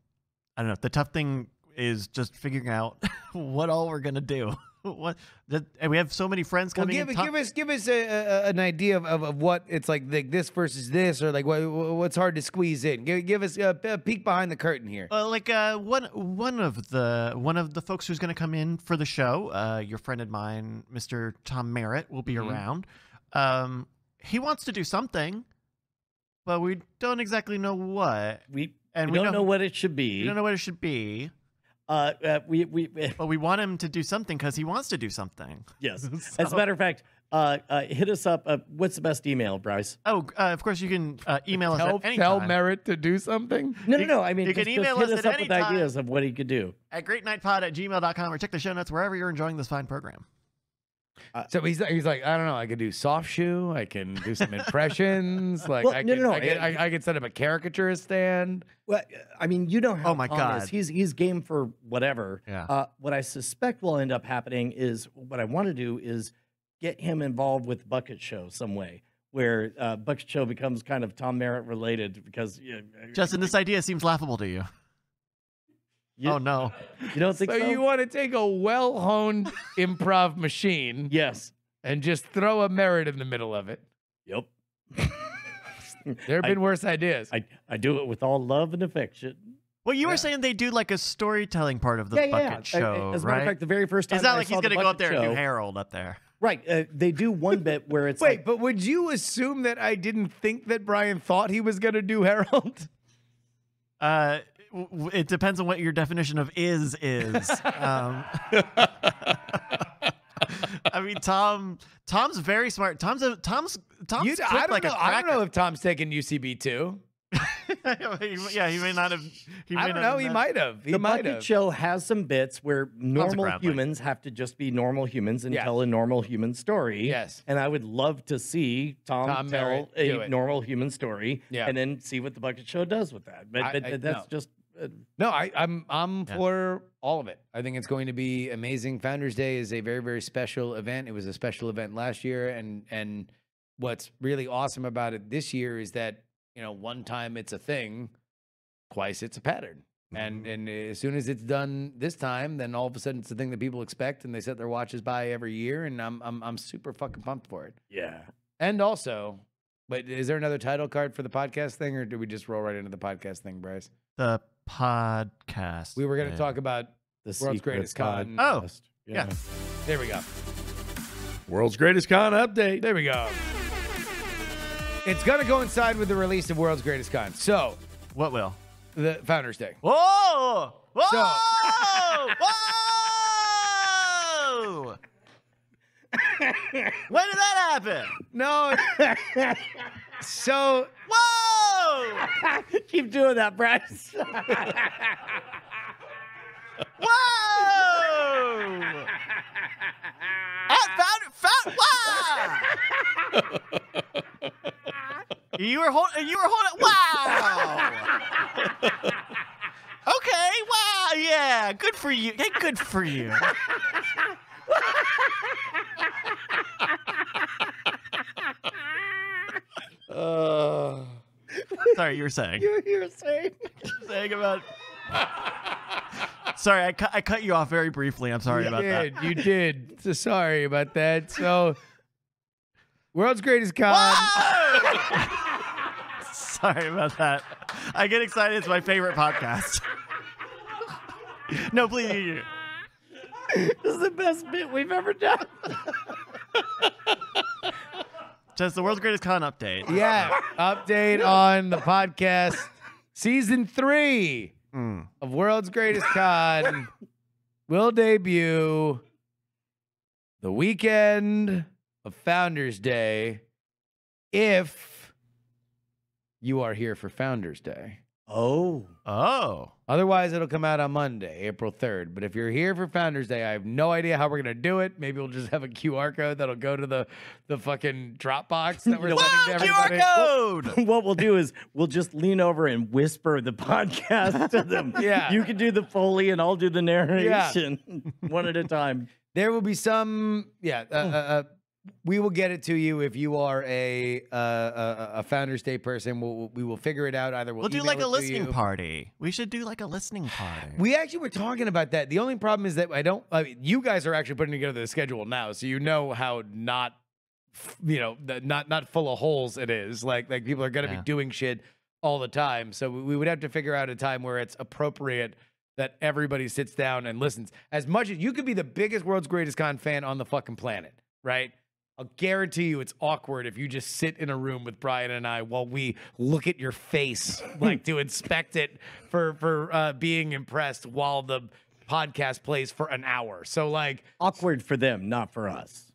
I don't know. The tough thing is just figuring out what all we're gonna do. What the, and we have so many friends coming. Well, give, in give us give us a, a, an idea of, of, of what it's like, like this versus this, or like what, what's hard to squeeze in. Give, give us a, a peek behind the curtain here. Well, like uh, one one of the one of the folks who's going to come in for the show, uh, your friend of mine, Mister Tom Merritt, will be mm-hmm. around. Um, he wants to do something, but we don't exactly know what. We and we, we don't know, know what it should be. We don't know what it should be. Uh, uh, we we well, we want him to do something because he wants to do something. Yes. So. As a matter of fact, uh, uh, hit us up. Uh, what's the best email, Bryce? Oh, uh, of course you can uh, email tell, us at any tell time. Tell Merritt to do something? No, no, no. I mean, you just, can email just hit us, us up with time. ideas of what he could do. At great night pod at gmail dot com or check the show notes wherever you're enjoying this fine program. Uh, so he's he's like, I don't know, I could do soft shoe, I can do some impressions, like well, I, no, can, no, I, can, I, I can set up a caricature stand. Well, I mean, you know how oh my God. Is. He's he's game for whatever. Yeah. Uh, what I suspect will end up happening is what I want to do is get him involved with Bucket Show some way, where uh, Bucket Show becomes kind of Tom Merritt related because uh, Justin, I, this idea seems laughable to you. You, oh no! You don't think so? So you want to take a well-honed improv machine, yes, and just throw a Merritt in the middle of it. Yep. There have been I, worse ideas. I I do it with all love and affection. Well, you yeah. were saying they do like a storytelling part of the yeah, Bucket yeah. Show, I, as a matter right? of fact, the very first time it's not like I he's going to go up there show, and do Harold up there. Right. Uh, they do one bit where it's wait, like, but would you assume that I didn't think that Brian thought he was going to do Harold? Uh. It depends on what your definition of is is. Um, I mean, Tom. Tom's very smart. Tom's a, Tom's Tom's. You, I don't like know. I don't know if Tom's taking U C B too. Yeah, he may not have. He may I don't know. He might have. He the might Bucket have. Show has some bits where normal humans like. have to just be normal humans and yes. tell a normal human story. Yes. And I would love to see Tom, Tom tell Merritt, a normal human story yeah. and then see what the Bucket Show does with that. But, I, but I, that's no. just. Uh, no, I, I'm I'm yeah. for all of it. I think it's going to be amazing. Founders Day is a very, very special event. It was a special event last year, and and what's really awesome about it this year is that, you know, one time it's a thing, twice it's a pattern. And and as soon as it's done this time, then all of a sudden it's the thing that people expect and they set their watches by every year, and I'm I'm I'm super fucking pumped for it. Yeah. And also, wait, is there another title card for the podcast thing, or do we just roll right into the podcast thing, Bryce? The podcast. We were going to talk about the World's Greatest Con. Oh, yeah. yeah. There we go. World's Greatest Con update. There we go. It's going to coincide with the release of World's Greatest Con. So. What will? The Founders Day. Whoa! Whoa! So, whoa! When did that happen? No. So. Whoa! Keep doing that, Bryce. Whoa! I found it. Found, wow! You were holding. You were holding. Wow. Okay. Wow. Yeah. Good for you. Hey, good for you. uh, Sorry, you were saying. You, you were saying. saying about. Sorry, I, cu I cut you off very briefly. I'm sorry you about did, that. You did. So sorry about that. So, World's Greatest Con. Sorry about that. I get excited. It's my favorite podcast. No, please. You do. This is the best bit we've ever done. Just the World's Greatest Con update. Yeah, update on the podcast. Season three mm. of World's Greatest Con will debut the weekend of Founders Day if you are here for Founders Day. Oh. Oh. Otherwise, it'll come out on Monday, April third. But if you're here for Founders Day, I have no idea how we're going to do it. Maybe we'll just have a Q R code that'll go to the, the fucking Dropbox that we're letting to everybody. Q R code! What, what we'll do is we'll just lean over and whisper the podcast to them. Yeah. You can do the Foley and I'll do the narration yeah. one at a time. There will be some, yeah, uh, uh, uh, we will get it to you if you are a uh, a, a Founders Day person. We'll, we will figure it out. Either we'll, we'll do like a listening party. We should do like a listening party. We actually were talking about that. The only problem is that I don't. I mean, you guys are actually putting together the schedule now, so you know how not, you know, not not full of holes it is. Like like people are going to yeah. be doing shit all the time. So we would have to figure out a time where it's appropriate that everybody sits down and listens. As much as you could be the biggest World's Greatest Con fan on the fucking planet, right? I'll guarantee you it's awkward if you just sit in a room with Brian and I while we look at your face, like to inspect it for, for uh, being impressed while the podcast plays for an hour. So like awkward for them, not for us.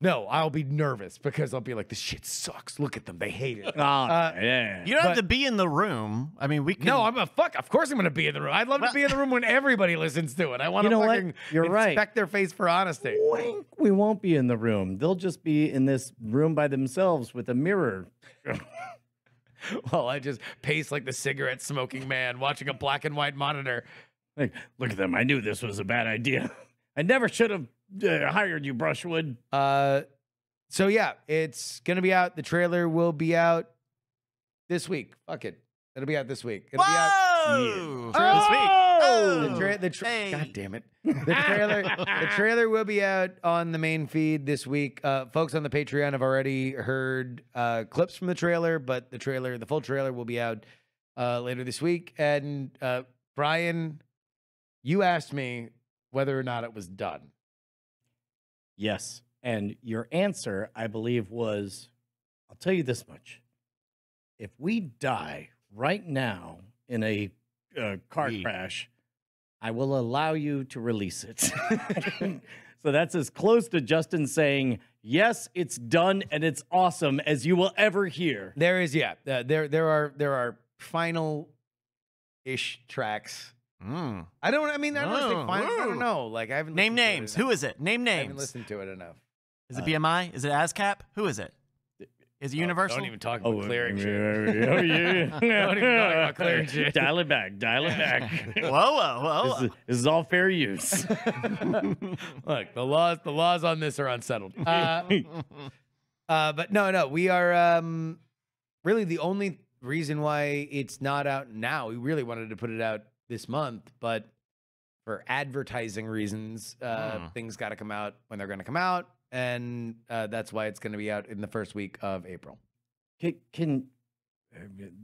No, I'll be nervous because I'll be like, this shit sucks. Look at them. They hate it. Oh, uh, yeah. You don't but, have to be in the room. I mean, we can. No, I'm a fuck. Of course I'm going to be in the room. I'd love well, to be in the room when everybody listens to it. I want to you know fucking You're inspect right. their face for honesty. Wink. We won't be in the room. They'll just be in this room by themselves with a mirror. Well, I just pace like the cigarette smoking man watching a black and white monitor. Like, look at them. I knew this was a bad idea. I never should have. Uh, hired you, Brushwood. Uh, so yeah, it's gonna be out. The trailer will be out this week. Fuck it, it'll be out this week. It'll Whoa! Be out yeah. oh! this week. Oh! The tra the tra hey. God damn it! The trailer, the trailer will be out on the main feed this week. Uh, folks on the Patreon have already heard uh, clips from the trailer, but the trailer, the full trailer, will be out uh, later this week. And uh, Brian, you asked me whether or not it was done. Yes, and your answer, I believe, was, I'll tell you this much. If we die right now in a uh, car Yeet. crash, I will allow you to release it. So that's as close to Justin saying, yes, it's done and it's awesome as you will ever hear. There is, yeah, uh, there, there, are, there are final-ish tracks. Mm. I don't. I mean, I don't oh. know. Final, I don't know. Like I haven't name names. Who is it? Name names. I haven't listened to it enough. Is it B M I? Is it ASCAP? Who is it? Is it oh, Universal? Don't even talk about oh, clearing shit. Oh, yeah. Don't even talk about clearing shit. Dial it back. Dial it back. Whoa, whoa, whoa. This is, this is all fair use. Look, the laws, the laws on this are unsettled. Uh, uh, but no, no, we are um, really the only reason why it's not out now. We really wanted to put it out this month, but for advertising reasons, uh, hmm. things got to come out when they're going to come out. And uh, that's why it's going to be out in the first week of April. Can, can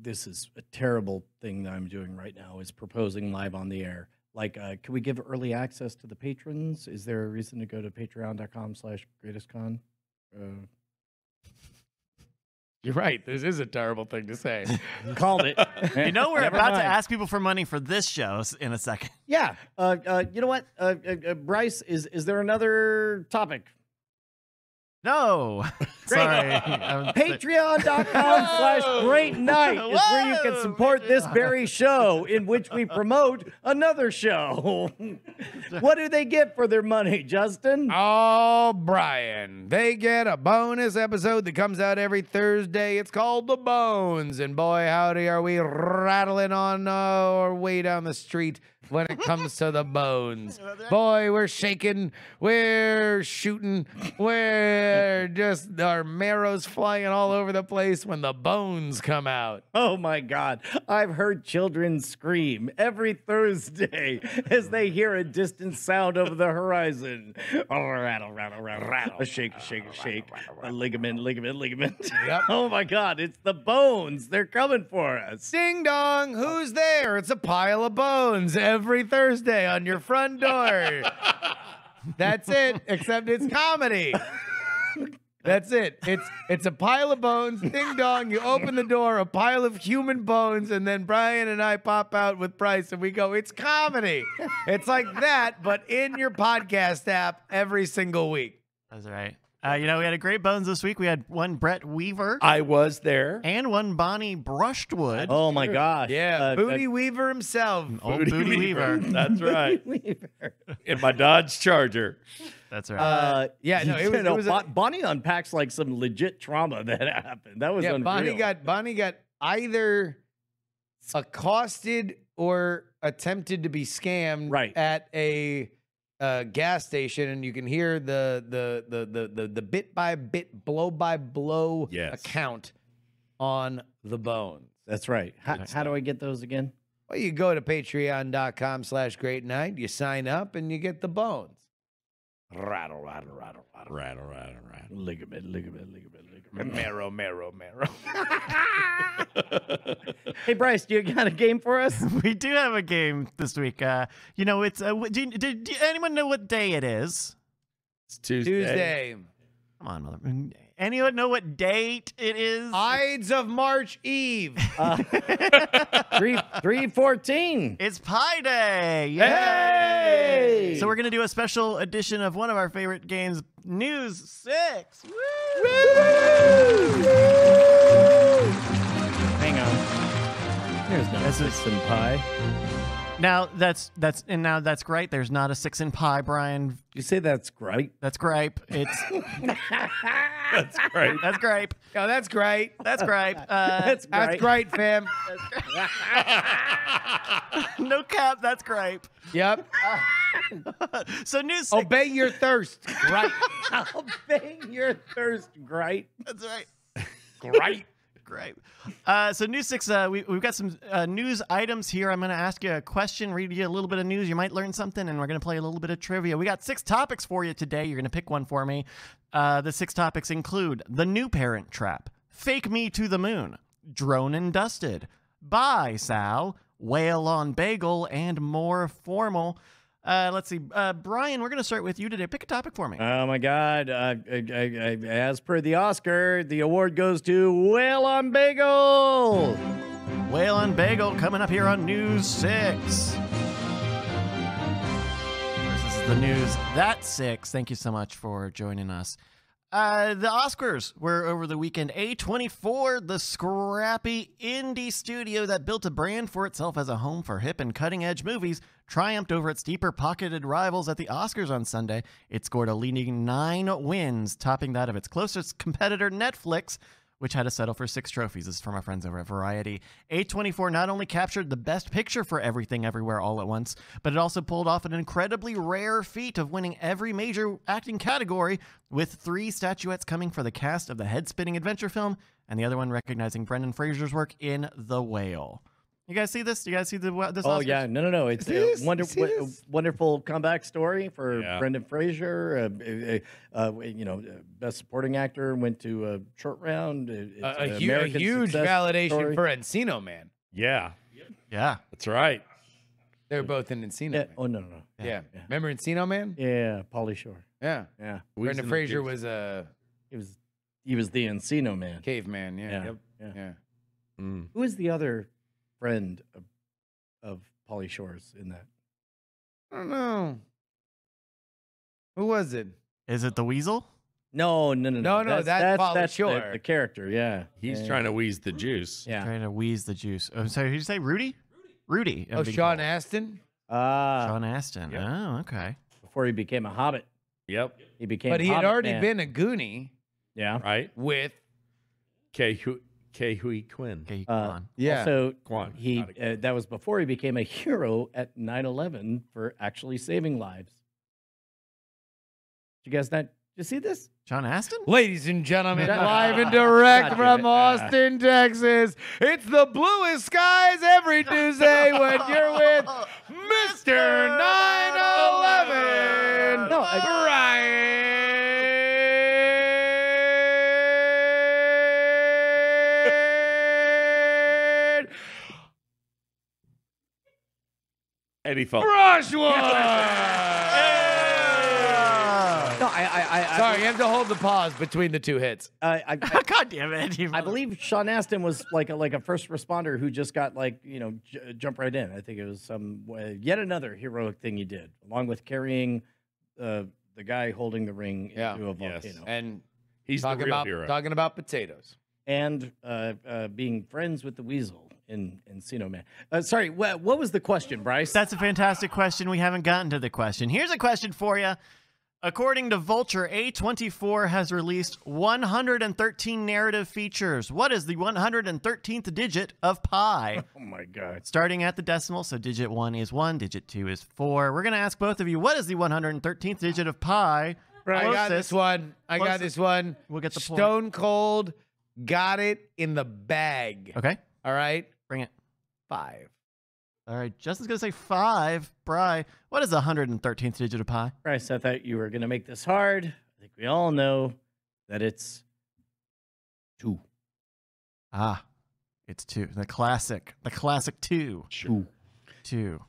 this is a terrible thing that I'm doing right now is proposing live on the air. Like, uh, can we give early access to the patrons? Is there a reason to go to patreon dot com slash greatest con? Uh, You're right. This is a terrible thing to say. Called it. You know we're Never about mind. to ask people for money for this show in a second. Yeah. Uh, uh, you know what, uh, uh, Bryce? Is is there another topic? No. Sorry. patreon dot com slash great night is where you can support this very show in which we promote another show. What do they get for their money, Justin? Oh, Brian. They get a bonus episode that comes out every Thursday. It's called The Bones. And boy, howdy, are we rattling on uh, our way down the street when it comes to the bones. Boy, we're shaking. We're shooting. We're just, our marrow's flying all over the place when the bones come out. Oh my God. I've heard children scream every Thursday as they hear a distant sound over the horizon. Oh, rattle, rattle, rattle, rattle. A shake, a shake, a shake. A ligament, ligament, ligament. Yep. Oh my God. It's the bones. They're coming for us. Ding dong. Who's there? It's a pile of bones. Every Thursday on your front door. That's it, except it's comedy. That's it. It's it's a pile of bones, ding dong. You open the door, a pile of human bones, and then Brian and I pop out with Bryce, and we go, it's comedy. It's like that, but in your podcast app every single week. That's right. Uh, you know, we had a great Bones this week. We had one Brett Weaver. I was there. And one Bonnie Brushwood. Oh, my gosh. Yeah. Uh, Booty uh, Weaver himself. Old Booty Weaver. Weaver. That's right. Weaver. In my Dodge Charger. That's right. Uh, yeah, no, it was, know, it was a, Bonnie unpacks, like, some legit trauma that happened. That was yeah, unreal. Bonnie got, Bonnie got either accosted or attempted to be scammed right. at a... Uh, gas station, and you can hear the the the the the, the bit by bit, blow by blow yes. account on the bones. That's right. How, how do I get those again? Well, you go to patreon dot com slash great night. You sign up, and you get the bones. Rattle, rattle, rattle, rattle, rattle, rattle, rattle. Ligament, ligament, ligament, ligament. Marrow, marrow, marrow. Hey, Bryce, do you got a game for us? We do have a game this week. Uh, you know, it's. Uh, do, do, do anyone know what day it is? It's Tuesday. Tuesday. Come on, mother. Anyone know what date it is? Ides of March Eve. Uh, three three fourteen. It's Pie Day. Yay! Hey! So we're gonna do a special edition of one of our favorite games, News Six. Woo! Woo! Woo! Hang on. There's no that's six in pie. Now that's that's and now that's great. There's not a six in pie, Brian. You say that's gripe? That's gripe. It's that's great. That's gripe. No, that's great. That's gripe. Uh, that's, that's great, fam. No cap. That's gripe. Yep. So news. Obey your thirst. Right. Obey your thirst. Gripe. That's right. Gripe. Great. Uh, so News Six, uh, we, we've got some uh, news items here. I'm going to ask you a question, read you a little bit of news. You might learn something, and we're going to play a little bit of trivia. We got six topics for you today. You're going to pick one for me. Uh, the six topics include the new Parent Trap, Fake Me to the Moon, Drone and Dusted, Bye, Sal, Whale on Bagel, and more formal. Uh, let's see. Uh, Brian, we're going to start with you today. Pick a topic for me. Oh, my God. Uh, I, I, I, as per the Oscar, the award goes to Whale on Bagel. Whale on Bagel coming up here on News six. Of course, this is the news. That's six. Thank you so much for joining us. Uh, the Oscars were over the weekend. A twenty-four, the scrappy indie studio that built a brand for itself as a home for hip and cutting-edge movies, triumphed over its deeper-pocketed rivals at the Oscars on Sunday. It scored a leading nine wins, topping that of its closest competitor, Netflix, which had to settle for six trophies. This is from our friends over at Variety. A twenty-four not only captured the best picture for Everything Everywhere All at Once, but it also pulled off an incredibly rare feat of winning every major acting category, with three statuettes coming for the cast of the head-spinning adventure film, and the other one recognizing Brendan Fraser's work in The Whale. You guys see this? You guys see the this? Oh, Oscars? Yeah. No, no, no. It's a wonderful, wonderful comeback story for yeah. Brendan Fraser. Uh, uh, uh, you know, best supporting actor, went to a short round. It's uh, a, hu a huge validation story. For Encino Man. Yeah. Yep. Yeah. That's right. They were both in Encino yeah. Man. Oh, no, no, no. Yeah. yeah. yeah. Remember Encino Man? Yeah. Pauly Shore. Yeah. Yeah. We Brendan Fraser was a... Uh, he was, he was the Encino Man. Caveman. Yeah. Yeah. Yep. yeah. yeah. Mm. Who is the other... friend of, of Pauly Shore's in that? I don't know. Who was it? Is it the Weasel? No, no, no, no. No, no, that's, that's, that's Pauly that's Shore. The, the character, yeah. He's yeah. trying to wheeze the juice. Yeah. Trying to wheeze the juice. Oh, sorry, who did you say? Rudy? Rudy. Rudy oh, Sean Astin? Uh, Sean Astin. Yep. Oh, okay. Before he became a hobbit. Yep. He became But he hobbit had already man. been a Goonie. Yeah. Right. With K. K-Hui Quinn. K uh, yeah. So he, uh, that was before he became a hero at nine eleven for actually saving lives. Did you guys not? Did you see this? Sean Astin? Ladies and gentlemen, live and direct from Austin, Texas, it's the bluest skies every Tuesday when you're with Mister nine eleven, no, Brian. Eddie Funk. Brushwood! yeah. No, I, I, I, Sorry, I, you have to hold the pause between the two hits. I, I, I God damn it, Eddie Funk. I believe Sean Astin was like a, like a first responder who just got like, you know, j jump right in. I think it was some uh, yet another heroic thing he did, along with carrying uh, the guy holding the ring yeah. into a volcano. Yes. And he's talking the real about hero. talking about potatoes and uh, uh, being friends with the Weasel. In Encino Man. Uh, sorry, what, what was the question, Bryce? That's a fantastic question. We haven't gotten to the question. Here's a question for you. According to Vulture, A twenty-four has released one hundred thirteen narrative features. What is the one hundred thirteenth digit of pi? Oh, my God. Starting at the decimal, so digit one is one, digit two is four. We're going to ask both of you, what is the one hundred thirteenth digit of pi? Right. I got this one. I Closest. got this one. We'll get the point. Stone Cold got it in the bag. Okay. All right. Bring it. Five. All right. Justin's going to say five. Bri, what is the one hundred thirteenth digit of pi? Bryce, I thought you were going to make this hard. I think we all know that it's two. Ah, it's two. The classic. The classic two. Two. Two.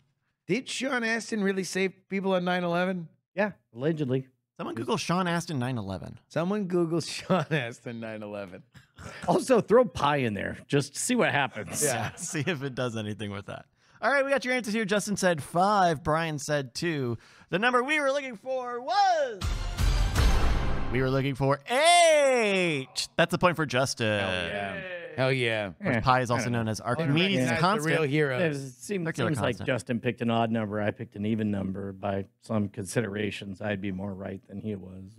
Did Sean Astin really save people on nine eleven? Yeah, allegedly. Someone Google Sean Astin nine eleven. Someone Google Sean Astin nine eleven. Also, throw pie in there. Just see what happens. Yeah, see if it does anything with that. All right, we got your answers here. Justin said five. Brian said two. The number we were looking for was... We were looking for eight. That's the point for Justin. Hell yeah. Hell yeah. Eh, pi is also known as Archimedes' yeah. constant. The real hero. It seems, seems constant. Like Justin picked an odd number. I picked an even number. By some considerations, I'd be more right than he was.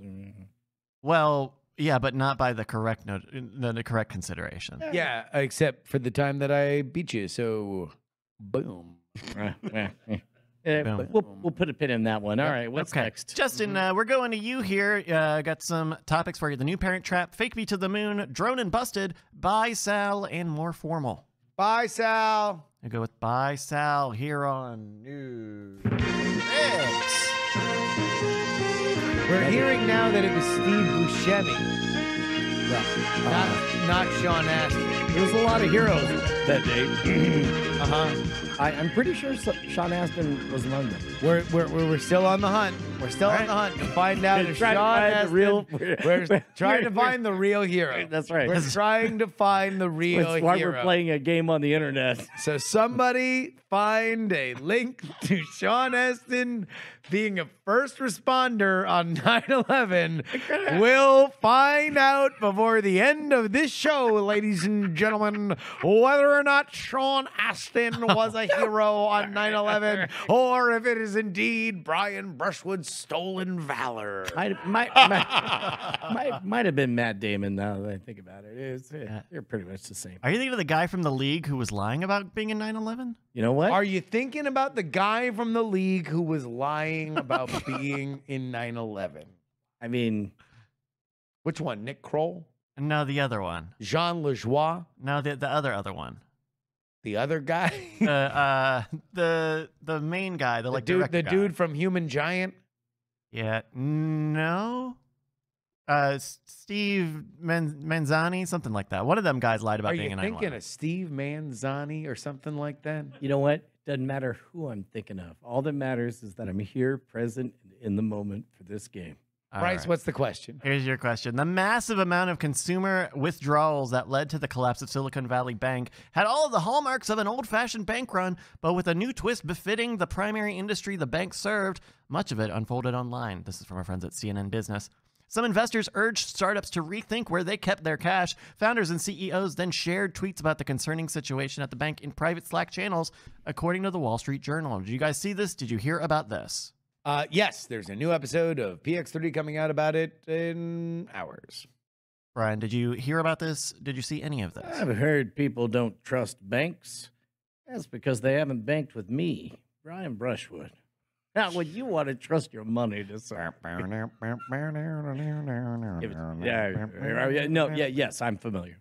Well, yeah, but not by the correct no, no, the correct consideration. Yeah, except for the time that I beat you. So, boom. Boom. We'll, we'll put a pin in that one. All right, what's okay. next? Justin, uh, we're going to you here. Uh, got some topics for you. The New Parent Trap, Fake Me to the Moon, Drone and Busted, Bye Sal, and more formal. Bye Sal. I go with Bye Sal here on News. Six. We're hearing now that it was Steve Buscemi. Right. Not, uh, not Sean Astin. There was a lot of heroes that day. uh-huh. I, I'm pretty sure Sean Astin was in London. We're we're we're still on the hunt. We're still right. on the hunt to find out if Sean Astin. Real, we're, we're, we're trying we're, to find the real hero. That's right. We're trying to find the real hero. That's why hero. we're playing a game on the internet. So somebody find a link to Sean Astin being a first responder on nine eleven. We'll find out before the end of this show, ladies and gentlemen, whether or not Sean Astin was a hero on nine eleven, or if it is indeed Brian Brushwood's stolen valor. Might might might, might, might have been Matt Damon. Now that I think about it, it's, yeah, they're pretty much the same. Are you thinking of the guy from the League who was lying about being in nine eleven? You know what? Are you thinking about the guy from the League who was lying about being in nine eleven? I mean, which one? Nick Kroll? No, the other one. Jean Lajoie? No, the the other other one. The other guy? uh, uh, the the main guy, the, the like dude, the guy. dude from Human Giant. Yeah, no. Uh, Steve Man Manzani, something like that. One of them guys lied about Are being in nine eleven. Are you thinking of Steve Manzani or something like that? You know what? Doesn't matter who I'm thinking of. All that matters is that I'm here, present, in the moment for this game. All Bryce, right. what's the question? Here's your question. The massive amount of consumer withdrawals that led to the collapse of Silicon Valley Bank had all of the hallmarks of an old-fashioned bank run, but with a new twist befitting the primary industry the bank served. Much of it unfolded online. This is from our friends at C N N Business. Some investors urged startups to rethink where they kept their cash. Founders and C E Os then shared tweets about the concerning situation at the bank in private Slack channels, according to the Wall Street Journal. Did you guys see this? Did you hear about this? Uh, yes, there's a new episode of P X thirty coming out about it in hours. Brian, did you hear about this? Did you see any of this? I've heard people don't trust banks. That's because they haven't banked with me, Brian Brushwood. Now, would you want to trust your money to something? Yeah, no, yeah, yes, I'm familiar.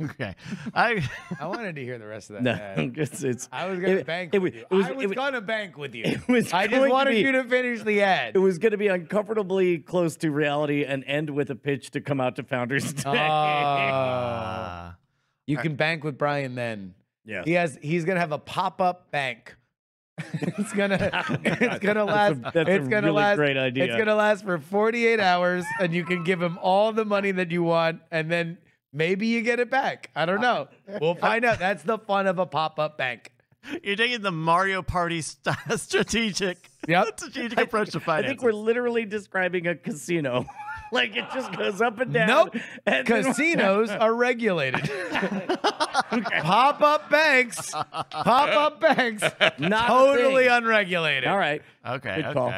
Okay, I I wanted to hear the rest of that. No, it's, it's, I was going to bank. It, with it, you. It was, I was going to bank with you. It was I just wanted to be, you to finish the ad. It was going to be uncomfortably close to reality and end with a pitch to come out to Founders Day. Uh, you can bank with Brian then. Yeah, he has. He's going to have a pop-up bank. It's gonna, it's gonna last. That's a, that's it's gonna really last. Great idea. It's gonna last for forty-eight hours, and you can give him all the money that you want, and then maybe you get it back. I don't know. We'll find out. That's the fun of a pop-up bank. You're taking the Mario Party st strategic, yep. strategic approach to finance. I think we're literally describing a casino. Like it just goes up and down. Nope. And casinos are regulated. Okay. Pop up banks. Pop up banks. Not totally unregulated. All right. Okay. Good okay. Call.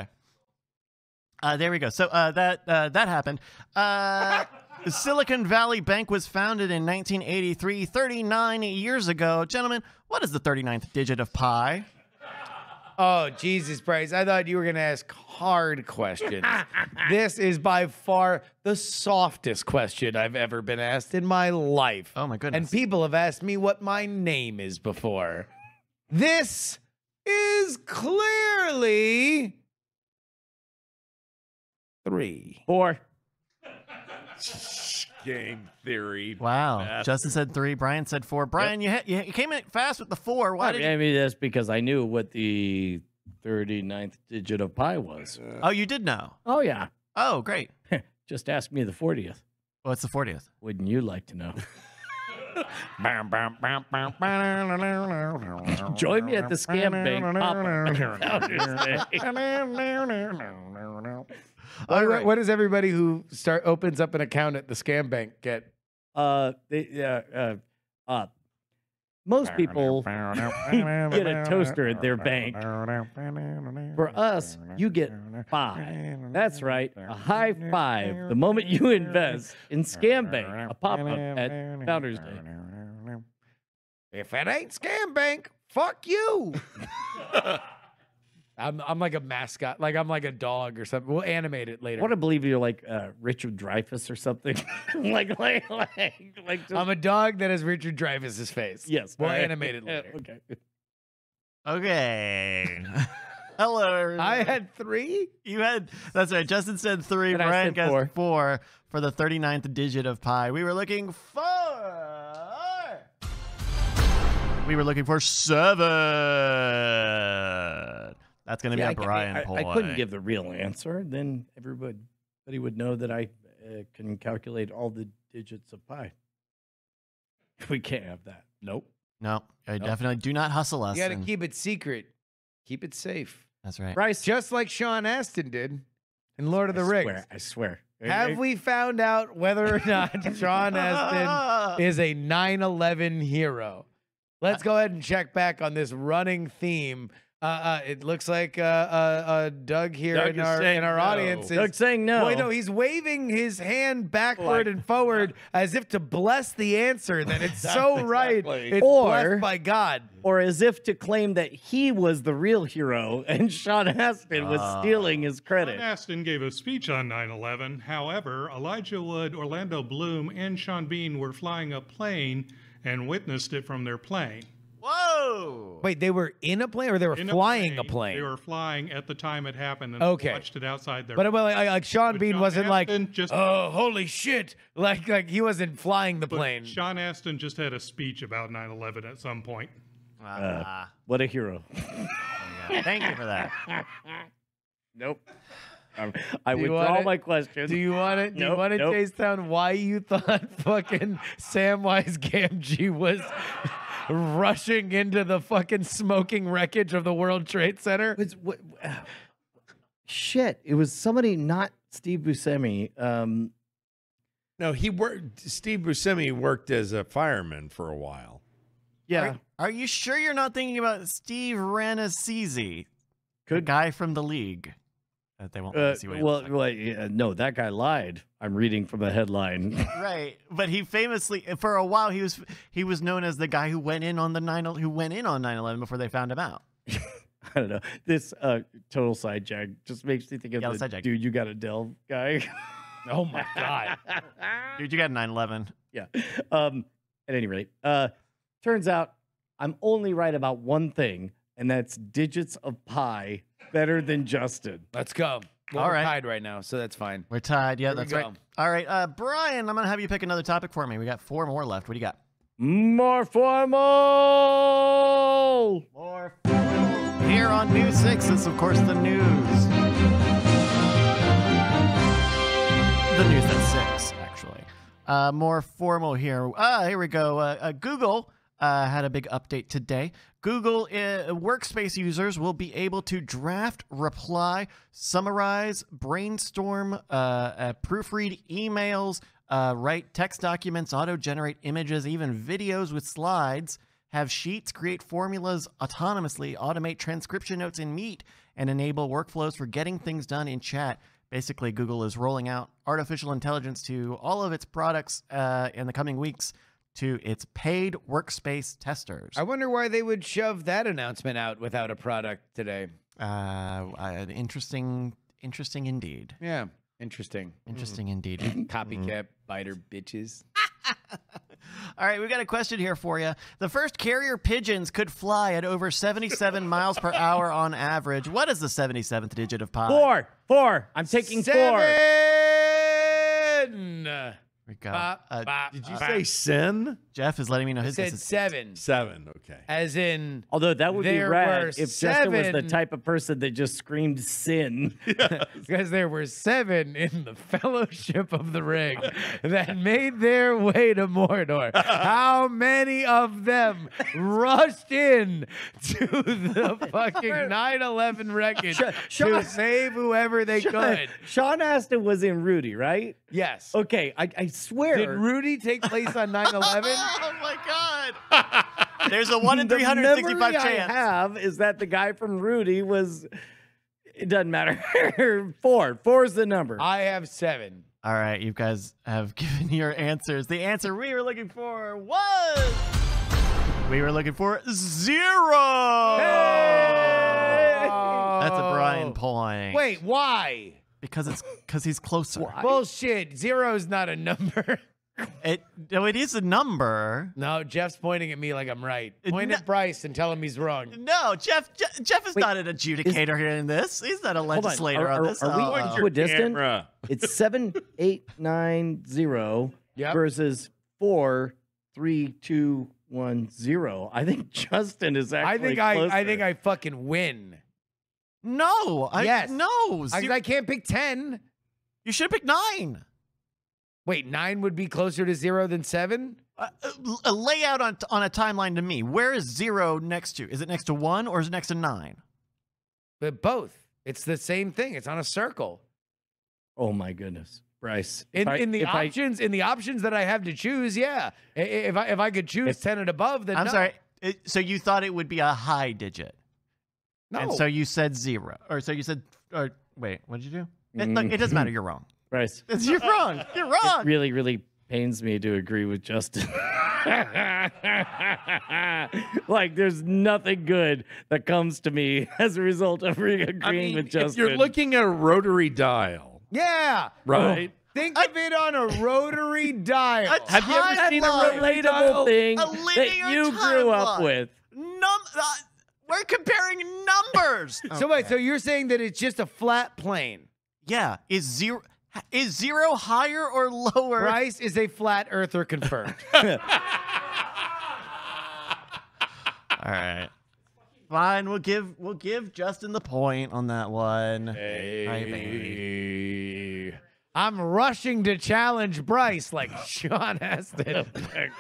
Uh, there we go. So uh, that uh, that happened. Uh, Silicon Valley Bank was founded in nineteen eighty-three, thirty-nine years ago. Gentlemen, what is the thirty-ninth digit of pi? Oh, Jesus Christ. I thought you were going to ask hard questions. This is by far the softest question I've ever been asked in my life. Oh, my goodness. And people have asked me what my name is before. This is clearly... Three. Four. Game theory. Wow. Math. Justin said three. Brian said four. Brian, yep. you, you came in fast with the four. Why I did mean, you... I mean, that's because I knew what the thirty-ninth digit of pi was. Uh, oh, you did know? Oh, yeah. Oh, great. Just ask me the fortieth. Well, it's the fortieth. Wouldn't you like to know? Join me at the scam bank. Pop up. All right. What does everybody who start opens up an account at the scam bank get? Uh, they, uh, uh, uh most people get a toaster at their bank. For us, you get five. That's right, a high five the moment you invest in Scam Bank, a pop-up at Founders Day. If it ain't Scam Bank, fuck you. I'm, I'm like a mascot. Like, I'm like a dog or something. We'll animate it later. I want to believe you're like uh, Richard Dreyfuss or something. like, like, like, like just... I'm a dog that has Richard Dreyfuss's face. Yes. We'll right. animate it later. Okay. Okay. Hello, everybody. I had three? You had, that's right. Justin said three. And Brian got four. four for the thirty-ninth digit of pi. We were looking for... we were looking for seven. That's going to be yeah, a Brian I, I, Pauly. I couldn't give the real answer. Then everybody would know that I uh, can calculate all the digits of pi. We can't have that. Nope. No, I nope. definitely do not hustle us. You got to keep it secret. Keep it safe. That's right. Bryce, just like Sean Astin did in Lord of the Rings. I swear. I swear. Have we found out whether or not Sean Astin is a nine eleven hero? Let's go ahead and check back on this running theme. Uh, uh, it looks like uh, uh, uh, Doug here Doug in our in our no. audience is Doug's saying no. Well, no, he's waving his hand backward like, and forward yeah. as if to bless the answer that it's so exactly. right, it's or blessed by God, or as if to claim that he was the real hero and Sean Astin uh, was stealing his credit. Sean Astin gave a speech on nine eleven. However, Elijah Wood, Orlando Bloom, and Sean Bean were flying a plane and witnessed it from their plane. Whoa! Wait, they were in a plane, or they were in flying a plane, a plane? They were flying at the time it happened, and okay. watched it outside their. But well, like, like Sean but Bean Sean wasn't Astin like, just, oh, holy shit! Like, like he wasn't flying the plane. Sean Astin just had a speech about nine eleven at some point. Uh, uh, what a hero! Thank you for that. Nope. Um, I withdraw my question. Do you want to do nope, you want to nope. taste down why you thought fucking Samwise Gamgee was? Rushing into the fucking smoking wreckage of the World Trade Center. It's, what, uh, shit! It was somebody, not Steve Buscemi. Um, no, he worked. Steve Buscemi worked as a fireman for a while. Yeah. Are, are you sure you're not thinking about Steve Ranasisi, good guy from the League? That they won't uh, see what he well, well yeah, no, that guy lied. I'm reading from the headline. Right, but he famously, for a while, he was he was known as the guy who went in on the nine who went in on nine eleven before they found him out. I don't know. This uh, total side jack just makes me think of yeah, the dude. You got a Dell guy. Oh my god, dude, you got nine eleven. Yeah. Um. At any rate, uh, turns out I'm only right about one thing, and that's digits of pi. Better than Justin. Let's go. Well, all right. We're tied right now, so that's fine. We're tied. Yeah, Here that's right. All right, uh, Brian, I'm going to have you pick another topic for me. We got four more left. What do you got? More formal. More formal. Here on News six is, of course, the news. The news at six, actually. Uh, more formal here. Ah, here we go. Uh, uh, Google uh, had a big update today. Google uh, Workspace users will be able to draft, reply, summarize, brainstorm, uh, uh, proofread emails, uh, write text documents, auto-generate images, even videos with slides, have sheets, create formulas autonomously, automate transcription notes in Meet, and enable workflows for getting things done in chat. Basically, Google is rolling out artificial intelligence to all of its products uh, in the coming weeks. To its paid workspace testers. I wonder why they would shove that announcement out without a product today. Uh, uh interesting, interesting indeed. Yeah, interesting, interesting mm. indeed. Copycat mm. biter bitches. All right, we've got a question here for you. The first carrier pigeons could fly at over seventy-seven miles per hour on average. What is the seventy-seventh digit of pi? Four, four. I'm taking seven. Four. We go. Bop, uh, bop, did you bop. say sin? Jeff is letting me know his guess is seven. Seven, okay. As in, although that would be rad if Justin was the type of person that just screamed sin. Yes. Because there were seven in the Fellowship of the Ring that made their way to Mordor. How many of them rushed in to the fucking nine eleven wreckage Sean, Sean, to save whoever they Sean, could? Sean Astin was in Rudy, right? Yes. Okay, I. I I swear. Did Rudy take place on nine eleven? Oh, my God. There's a one in three hundred sixty-five the chance. I have is that the guy from Rudy was, it doesn't matter. Four. Four is the number. I have seven. All right. You guys have given your answers. The answer we were looking for was... We were looking for zero. Hey! That's a Brian point. Wait, why? Because it's because he's closer. Why? Bullshit. Zero is not a number. It no, it is a number. No, Jeff's pointing at me like I'm right. Point no. at Bryce and tell him he's wrong. No, Jeff. Je Jeff is Wait, not an adjudicator here in this. He's not a legislator on. Are, on this. Are, are oh, we oh. equidistant? Camera. It's seven, eight, nine, zero yep. versus four, three, two, one zero. I think Justin is actually. I think closer. I. I think I fucking win. No. I, yes. No. I, I can't pick ten. You should pick nine. Wait, nine would be closer to zero than seven? Uh, a layout on on a timeline to me. Where is zero next to? Is it next to one or is it next to nine? But both. It's the same thing. It's on a circle. Oh my goodness, Bryce! In, I, in the options, I, in the options that I have to choose, yeah. If I if I could choose ten and above, then I'm no. sorry. It, so you thought it would be a high digit? No. And so you said zero, or so you said. Or wait, what did you do? It, mm. look, it doesn't matter. You're wrong. Bryce. You're wrong. You're wrong. It really, really pains me to agree with Justin. Like, there's nothing good that comes to me as a result of agreeing I mean, with Justin. If you're looking at a rotary dial. Yeah. Right. Oh. Think of it on a rotary dial. A Have you ever seen line. a relatable dial, thing a that you grew line. up with? Num uh, we're comparing numbers. Okay. So wait, so you're saying that it's just a flat plane? Yeah, is zero is zero higher or lower? Bryce is a flat earther confirmed. All right, fine. We'll give we'll give Justin the point on that one. Hey. Hi, baby. I'm rushing to challenge Bryce like Sean Astin.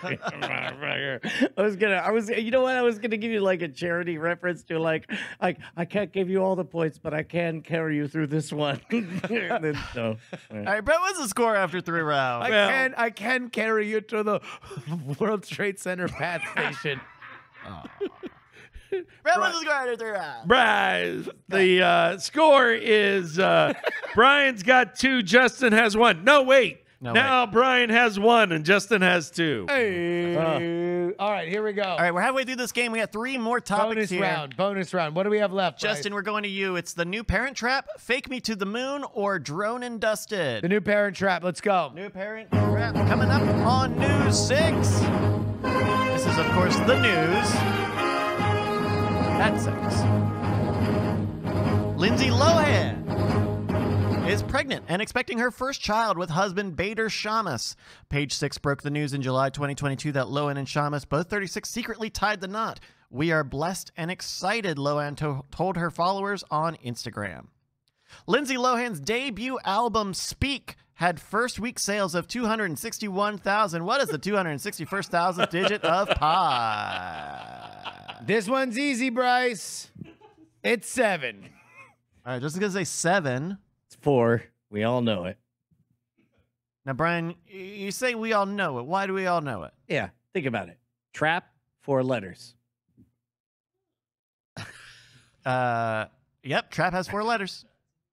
I was gonna, I was, you know what? I was gonna give you like a charity reference to like, like I can't give you all the points, but I can carry you through this one. Then, no. All right, but what's the score after three rounds? I well, can, I can carry you to the World Trade Center path station. Oh. Bryce, Bryce, the uh, score is uh, Brian's got two, Justin has one. No, wait. No, now wait. Brian has one and Justin has two. Hey. Uh, all right, here we go. All right, we're halfway through this game. We got three more topics bonus here. Bonus round, bonus round. What do we have left, Justin, Bryce? We're going to you. It's the new Parent Trap, Fake Me to the Moon, or Drone and Dusted. The new Parent Trap. Let's go. New Parent Trap coming up on News six. This is, of course, the news. At six. Lindsay Lohan is pregnant and expecting her first child with husband Bader Shamas. Page six broke the news in July twenty twenty-two that Lohan and Shamas, both thirty-six, secretly tied the knot. We are blessed and excited, Lohan to told her followers on Instagram. Lindsay Lohan's debut album, Speak, had first week sales of two hundred sixty-one thousand. What is the two hundred sixty-first thousandth digit of pi? This one's easy, Bryce. It's seven. All right, just because they seven. It's four. We all know it. Now, Brian, you say we all know it. Why do we all know it? Yeah, think about it. Trap, four letters. uh, yep, trap has four letters.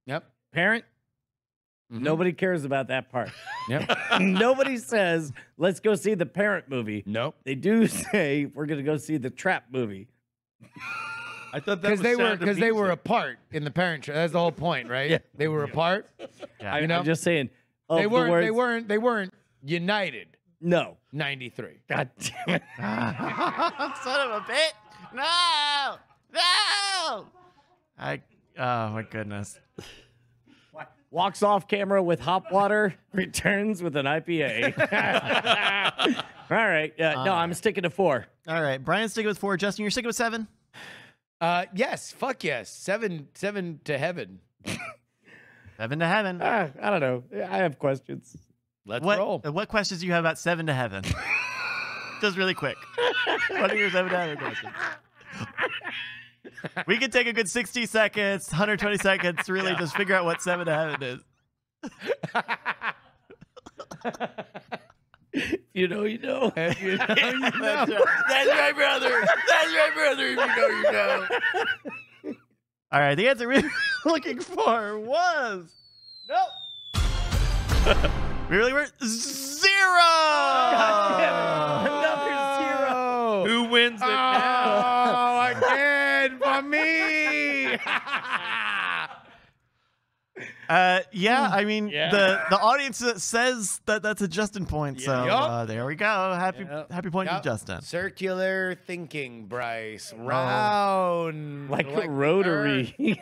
Yep. Parent. Mm-hmm. Nobody cares about that part. Yep. Nobody says, let's go see the Parent movie. Nope. They do say, we're going to go see the Trap movie. I thought that was they were Because they were apart in the Parent Trap. That's the whole point, right? Yeah. They were yeah. apart. Yeah. You know? I'm just saying. They weren't, the words, they, weren't, they weren't united. No. ninety-three. God damn it. Son of a bitch. No. No. I. Oh, my goodness. Walks off camera with hop water, returns with an I P A. All right. Uh, All no, right. I'm sticking to four. All right. Brian's sticking with four. Justin, you're sticking with seven? Uh, yes. Fuck yes. Seven seven to heaven. Seven to heaven. Uh, I don't know. I have questions. Let's what, roll. What questions do you have about seven to heaven? Just really quick. What are your seven to heaven questions? We could take a good sixty seconds, one hundred twenty seconds to really yeah. just figure out what seven to heaven is. You know, you know. You know, you know. That's, right. That's right, brother. That's right, brother. If you know, you know. All right, the answer we were looking for was nope. We really were zero. God damn it. Another zero. Who wins it oh, now? Oh, I can't. Me. uh, yeah, I mean yeah. the the audience says that that's a Justin point, yeah. so yep. uh, there we go. Happy yep. happy point yep. to Justin. Circular thinking, Bryce. Round, round. like, like a rotary,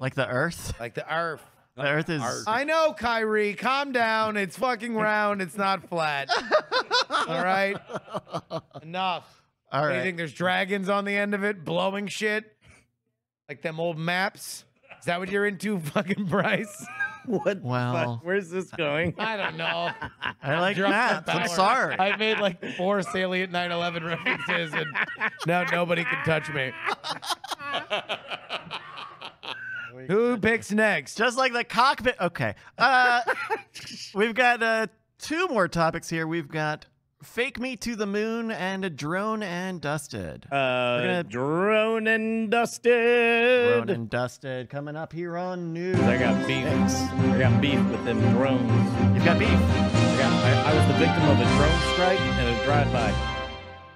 like the Earth, like the Earth. The Earth is. Earth. I know, Kyrie. Calm down. It's fucking round. It's not flat. All right. Enough. All right. You think there's dragons on the end of it, blowing shit? Like them old maps? Is that what you're into, fucking Bryce? What well, fuck? Where's this going? I don't know. I like maps. I'm sorry. I made like four salient nine eleven references, and now nobody can touch me. Who picks next? Just like the cockpit. Okay. Uh, we've got uh, two more topics here. We've got Fake Me to the Moon and a Drone and Dusted. Uh, gonna... Drone and Dusted. Drone and Dusted coming up here on news. I got beef. I got beef with them drones. You've got beef. I, got, I, I was the victim of a drone strike and a drive-by.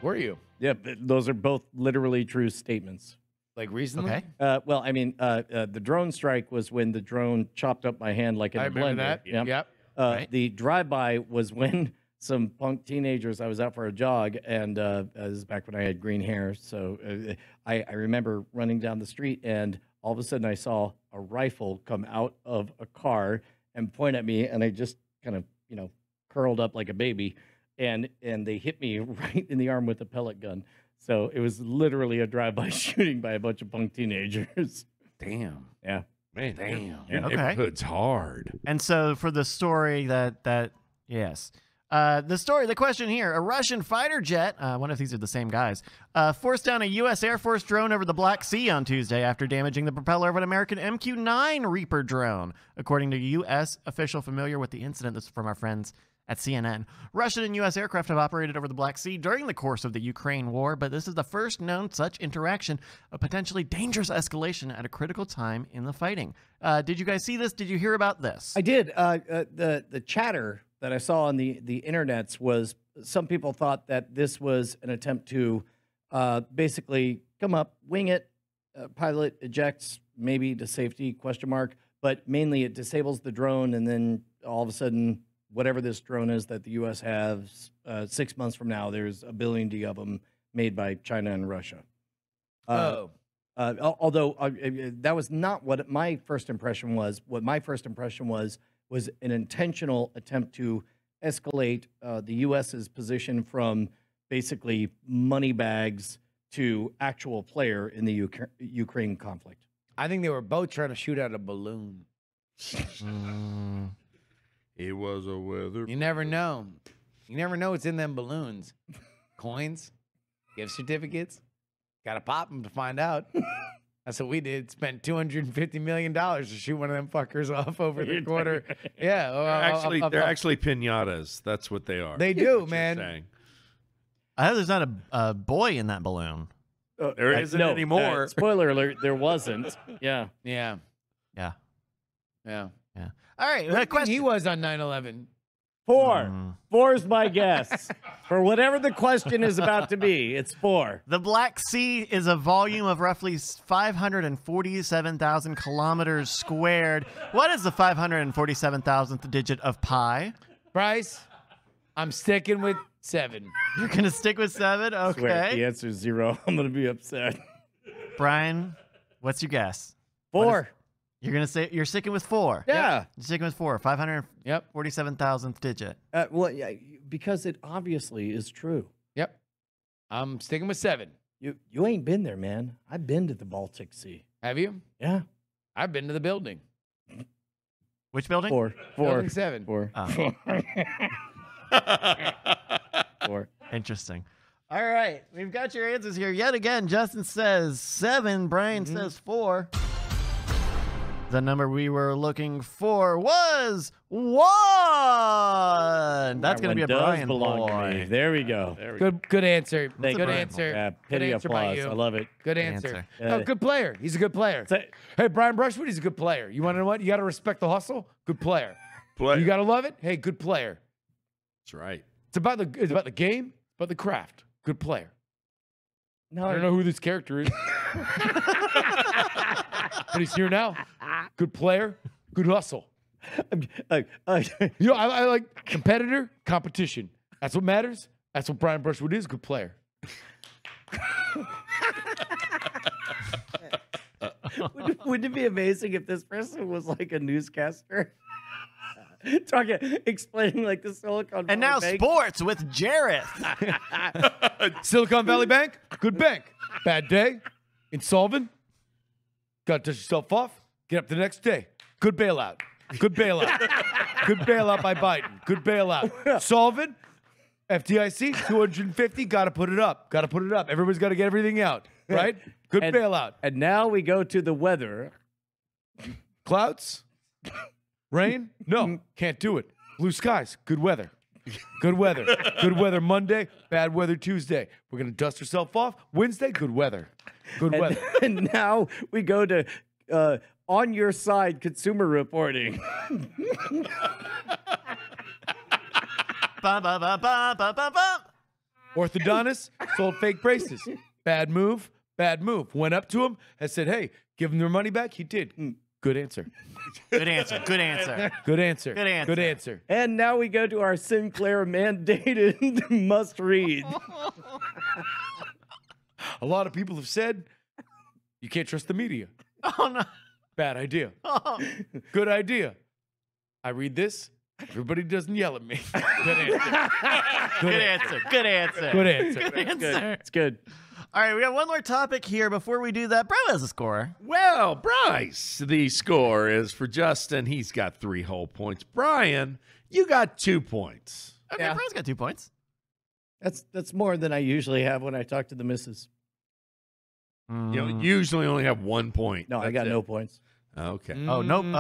Were you? Yep. Yeah, those are both literally true statements. Like recently? Okay. Uh, well, I mean, uh, uh, the drone strike was when the drone chopped up my hand like in a blender. I remember that. Yep. yep. Uh, right. The drive-by was when some punk teenagers, I was out for a jog, and uh, this is back when I had green hair, so uh, I, I remember running down the street, and all of a sudden I saw a rifle come out of a car and point at me, and I just kind of, you know, curled up like a baby, and, and they hit me right in the arm with a pellet gun. So it was literally a drive-by shooting by a bunch of punk teenagers. Damn. Yeah. Man, damn. Yeah. Okay. It puts hard. And so for the story that, that yes. Uh, the story, the question here, a Russian fighter jet, uh, I wonder if these are the same guys, uh, forced down a U S Air Force drone over the Black Sea on Tuesday after damaging the propeller of an American M Q nine Reaper drone. According to a U S official familiar with the incident, this is from our friends at C N N. Russian and U S aircraft have operated over the Black Sea during the course of the Ukraine war, but this is the first known such interaction, a potentially dangerous escalation at a critical time in the fighting. Uh, did you guys see this? Did you hear about this? I did. Uh, uh, the, the chatter that I saw on the, the internets was some people thought that this was an attempt to uh, basically come up, wing it, uh, pilot ejects, maybe to safety, question mark, but mainly it disables the drone, and then all of a sudden, whatever this drone is that the U S has, uh, six months from now, there's a billion D of them made by China and Russia. Uh, oh. Uh, although uh, that was not what my first impression was. What my first impression was was an intentional attempt to escalate uh, the U S's position from basically money bags to actual player in the Ukra- Ukraine conflict. I think they were both trying to shoot out a balloon. Mm. It was a weather. You never know. You never know what's in them balloons. Coins, gift certificates. Got to pop them to find out. That's what we did. Spent two hundred fifty million dollars to shoot one of them fuckers off over the quarter. Yeah. They're actually, they're actually pinatas. That's what they are. They do, man. I hope there's not a, a boy in that balloon. Uh, there I, isn't no, anymore. Uh, spoiler alert, there wasn't. Yeah. Yeah. Yeah. Yeah. Yeah. All right. What question. He was on nine eleven. Four. Mm. Four is my guess. For whatever the question is about to be, it's four. The Black Sea is a volume of roughly five hundred forty-seven thousand kilometers squared. What is the five hundred forty-seven thousandth digit of pi? Bryce, I'm sticking with seven. You're going to stick with seven? Okay. I swear, the answer is zero. I'm going to be upset. Brian, what's your guess? Four. You're gonna say you're sticking with four. Yeah, yep. You're sticking with four. Five hundred. Yep. Forty-seven thousandth digit. Uh, well, yeah, because it obviously is true. Yep. I'm sticking with seven. You you ain't been there, man. I've been to the Baltic Sea. Have you? Yeah. I've been to the building. Which building? Four. Four. Building seven. Four. Oh. Four. Four. Interesting. All right, we've got your answers here yet again. Justin says seven. Brian mm-hmm. says four. The number we were looking for was one. That's going to be a Brian boy. There we go. There we good, go. Good answer. Thank good answer. Yeah, pity good applause. Answer I love it. Good answer. Good answer. Oh, good player. He's a good player. So, hey, Brian Brushwood, he's a good player. You want to know what? You got to respect the hustle. Good player. Player. You got to love it. Hey, good player. That's right. It's about the it's about the game, but the craft. Good player. No, I don't know who this character is. But he's here now. Good player, good hustle. Uh, uh, you know, I, I like competitor, competition. That's what matters. That's what Brian Brushwood is, good player. Wouldn't, wouldn't it be amazing if this person was like a newscaster? talking, explaining like the Silicon Valley and now Bank. Sports with Jareth. Silicon Valley Bank, good bank. Bad day, insolvent. Got to dust yourself off. Get up the next day. Good bailout. Good bailout. Good bailout by Biden. Good bailout. Solvent. F D I C, two hundred fifty, got to put it up. Got to put it up. Everybody's got to get everything out, right? Good and, bailout. And now we go to the weather. Clouds? Rain? No, can't do it. Blue skies, good weather. Good weather. Good weather Monday, bad weather Tuesday. We're going to dust ourselves off. Wednesday, good weather. Good and, weather. And now we go to uh, On Your Side Consumer Reporting. Ba, ba, ba, ba, ba, ba, ba. Orthodontist sold fake braces. Bad move. Bad move. Went up to him and said, hey, give them their money back. He did. Mm. Good answer. Good answer. Good answer. Good answer. Good answer. Good answer. And now we go to our Sinclair mandated must read. A lot of people have said you can't trust the media. Oh, no. Bad idea. Oh. Good idea. I read this. Everybody doesn't yell at me. Good answer. Good, good answer. Good answer. Good answer. Good answer. Good. It's good. All right, we got one more topic here before we do that. Bro has a score. Well, Bryce, the score is for Justin. He's got three whole points. Brian, you got two points. Okay, yeah. Bro's got two points. That's that's more than I usually have when I talk to the missus. Mm. You know, usually only have one point. No, that's I got it. No points. Okay. Mm. Oh, no.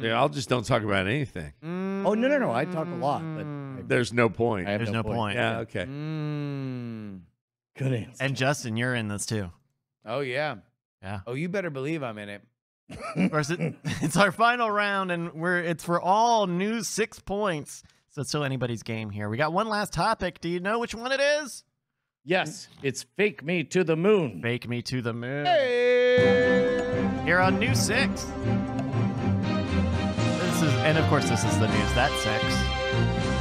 Oh. Yeah, I'll just don't talk about anything. Mm. Oh, no, no, no. I talk a lot, but I, there's no point. I have There's no, no point. point. Yeah, okay. Mm. Good answer. And Justin, you're in this too. Oh, yeah. Yeah. Oh, you better believe I'm in it. Of course, it, it's our final round, and we're it's for all new six points. So it's still anybody's game here. We got one last topic. Do you know which one it is? Yes. It's Fake Me to the Moon. Fake Me to the Moon. Hey! Here on News Six. This is, and of course, this is the news that six.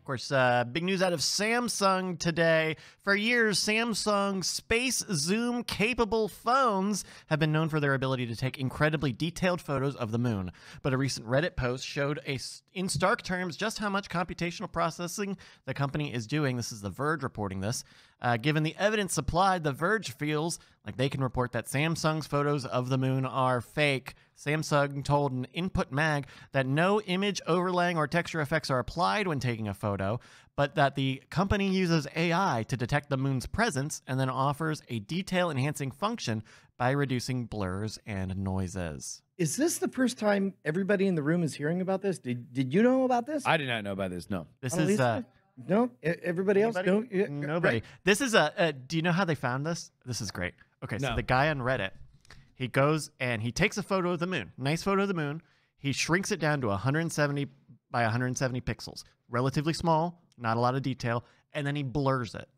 Of course, uh, big news out of Samsung today. For years, Samsung's space zoom capable phones have been known for their ability to take incredibly detailed photos of the moon. But a recent Reddit post showed a, in stark terms just how much computational processing the company is doing. This is The Verge reporting this. Uh, given the evidence supplied, The Verge feels like they can report that Samsung's photos of the moon are fake. Samsung told an input mag that no image overlaying or texture effects are applied when taking a photo, but that the company uses A I to detect the moon's presence and then offers a detail-enhancing function by reducing blurs and noises. Is this the first time everybody in the room is hearing about this? Did, did you know about this? I did not know about this, no. This is... Uh, No, everybody else Anybody? don't. Uh, Nobody. Right. This is a, a, do you know how they found this? This is great. Okay, no. So the guy on Reddit, he goes and he takes a photo of the moon. Nice photo of the moon. He shrinks it down to one hundred seventy by one hundred seventy pixels. Relatively small, not a lot of detail. And then he blurs it.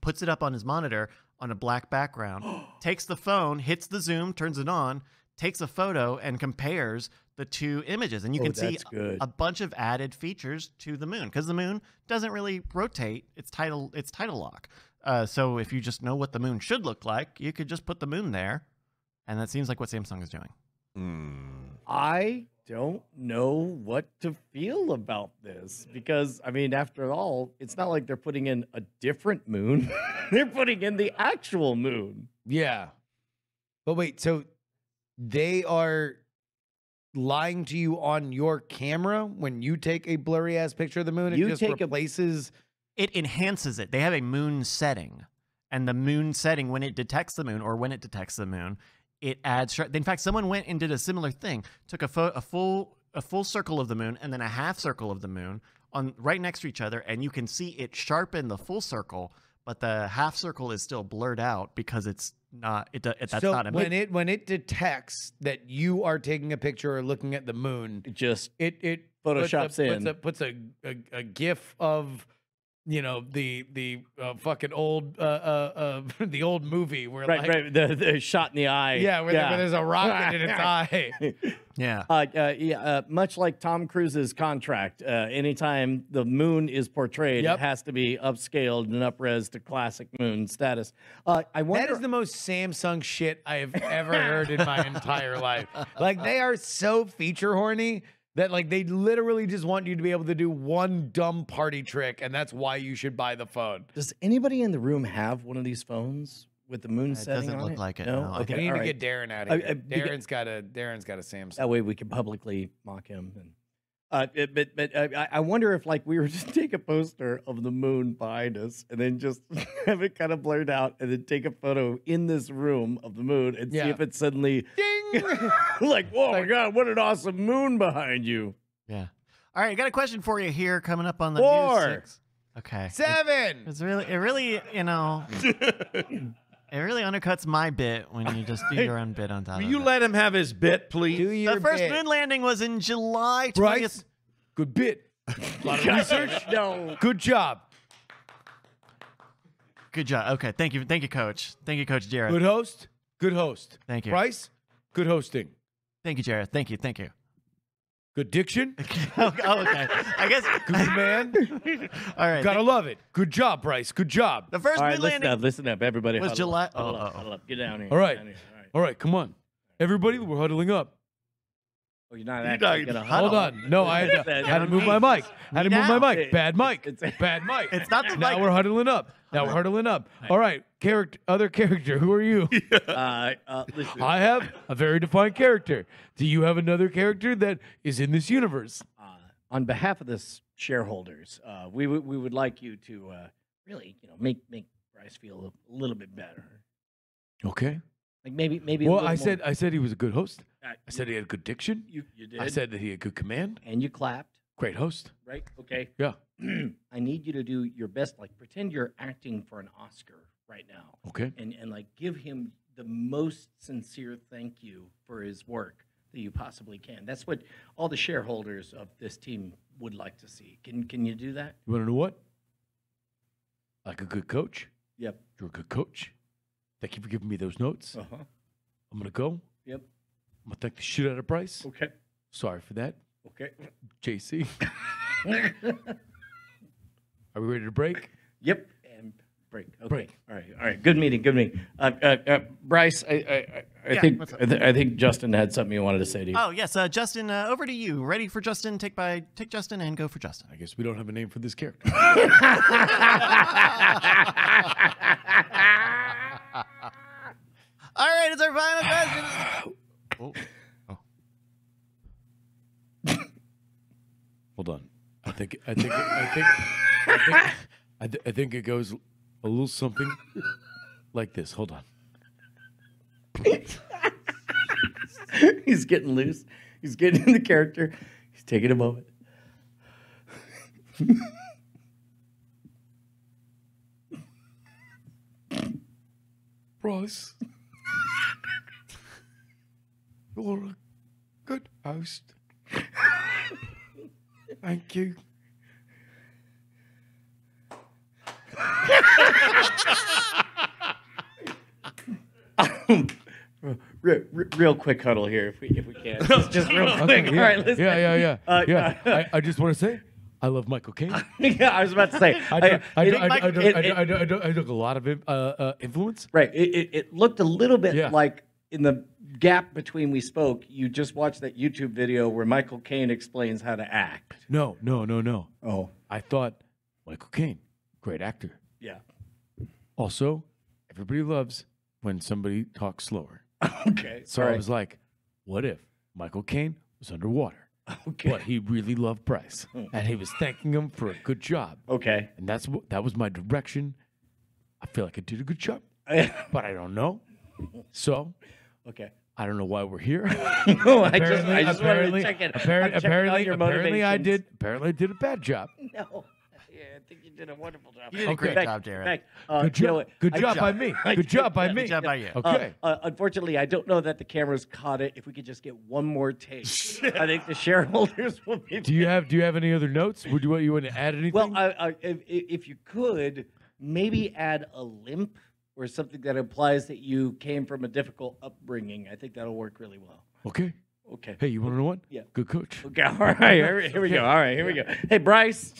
Puts it up on his monitor on a black background. Takes the phone, hits the zoom, turns it on, takes a photo and compares the two images, and you oh, can see good. a bunch of added features to the moon because the moon doesn't really rotate. It's tidal, it's tidal lock. Uh, so if you just know what the moon should look like, you could just put the moon there, and that seems like what Samsung is doing. Mm. I don't know what to feel about this because, I mean, after all, it's not like they're putting in a different moon. They're putting in the actual moon. Yeah. But wait, so they are... lying to you on your camera when you take a blurry ass picture of the moon, it you just take replaces a, it enhances it. They have a moon setting, and the moon setting when it detects the moon or when it detects the moon, it adds. In fact, someone went and did a similar thing, took a, fo a full a full circle of the moon and then a half circle of the moon on right next to each other, and you can see it sharpen the full circle, but the half circle is still blurred out because it's. Not, it, it, that's so not a when it when it detects that you are taking a picture or looking at the moon, it just it it photoshops puts a, in puts, a, puts a, a a gif of you know the the uh, fucking old uh, uh uh the old movie where right like, right the, the shot in the eye yeah where, yeah. There, where there's a rocket in its eye yeah uh, uh yeah uh, much like Tom Cruise's contract, uh, anytime the moon is portrayed, yep. It has to be upscaled and upres to classic moon status. Uh, I wonder that is the most Samsung shit I have ever heard in my entire life. Like they are so feature horny That, like, they literally just want you to be able to do one dumb party trick, and that's why you should buy the phone. Does anybody in the room have one of these phones with the moon uh, setting on it? It doesn't look like it. No? No. Okay, we need to right. get Darren out of here. I, I, Darren's got a Darren's got a Samsung. That way we can publicly mock him. And, uh, it, but but uh, I wonder if, like, we were to take a poster of the moon behind us and then just have it kind of blurred out and then take a photo in this room of the moon and yeah. see if it suddenly... Ding! Like, whoa, like, my God, what an awesome moon behind you. Yeah. All right, I got a question for you here coming up on the Four. News six. Okay. Seven. It, it's really, it really, you know, it really undercuts my bit when you just do your own bit on top Will of you it. Let him have his bit, please? Do your the first bit. Moon landing was in July twentieth. Bryce, good bit. A lot of research. No. Good job. Good job. Okay, thank you. Thank you, Coach. Thank you, Coach Jared. Good host. Good host. Thank you. Bryce? Good hosting. Thank you, Jared. Thank you. Thank you. Good diction. Oh, okay. I guess. Good man. All right. Gotta love it. Good job, Bryce. Good job. The first All right, moon listen landing. Up, listen up, everybody. Was July. Up, huddle oh, up, oh, huddle oh. up. Get down here. All right. Down here. All right. All right. Come on, everybody. We're huddling up. Oh, you're not actually gonna huddle. Hold on. No, I had to, had to move my mic. Had to move my mic. Bad mic. It's, it's, Bad mic. It's not the now mic. We're huddling up. Now we're huddling up. All right. Character, other character. Who are you? uh, uh, listen. I have a very defined character. Do you have another character that is in this universe? Uh, on behalf of the shareholders, uh, we would we would like you to uh, really, you know, make make Bryce feel a little bit better. Okay. Like maybe maybe. Well, a I said more. I said he was a good host. Uh, I said he had good diction. You, you did. I said that he had good command. And you clapped. Great host. Right. Okay. Yeah. I need you to do your best. Like pretend you're acting for an Oscar right now. Okay. And and like give him the most sincere thank you for his work that you possibly can. That's what all the shareholders of this team would like to see. Can can you do that? You wanna know what? Like a good coach? Yep. You're a good coach. Thank you for giving me those notes. Uh-huh. I'm gonna go. Yep. I'm gonna thank the shit out of Bryce. Okay. Sorry for that. Okay. J C. Are we ready to break? Yep. Break. Okay. Break. All right. All right. Good meeting. Good meeting. Uh, uh, uh, Bryce, I, I, I yeah, think I, th I think Justin had something you wanted to say to you. Oh yes, uh, Justin. Uh, over to you. Ready for Justin? Take by take Justin and go for Justin. I guess we don't have a name for this character. All right, it's our final question. Oh. Oh. Hold on. I think. I think. I think. I think. I, th I think it goes. A little something like this. Hold on. He's getting loose. He's getting in the character. He's taking a moment. Bryce, you're a good host. Thank you. um, real, real quick huddle here, if we if we can. Just, just real quick. Okay, yeah. All right, listen. Yeah, yeah, yeah. Uh, yeah. Uh, I, I just want to say, I love Michael Caine. Yeah, I was about to say. I took a lot of uh, uh, influence. Right. It, it, it looked a little bit yeah. like in the gap between we spoke, you just watched that YouTube video where Michael Caine explains how to act. No, no, no, no. Oh, I thought Michael Caine. Great actor. Yeah. Also, everybody loves when somebody talks slower. Okay. So right. I was like, what if Michael Caine was underwater? Okay. But he really loved Bryce, and he was thanking him for a good job. Okay. And that's what that was my direction. I feel like I did a good job, but I don't know. So. Okay. I don't know why we're here. No, I just, I just wanted to check it. Apparently, apparently, apparently I did. Apparently, I did a bad job. No. Yeah, I think you did a wonderful job. You did a great job, Darren. Good job. Good job by me. Good job by me. Good job by you. Okay. Uh, uh, unfortunately, I don't know that the cameras caught it. If we could just get one more take, I think the shareholders will be. Do you have Do you have any other notes? Would you want you want to add anything? Well, I, I, if if you could, maybe add a limp or something that implies that you came from a difficult upbringing. I think that'll work really well. Okay. Okay. Hey, you want to know what? Yeah. Good coach. Okay. All right. Here, here we go. All right. Here yeah. we go. Hey, Bryce.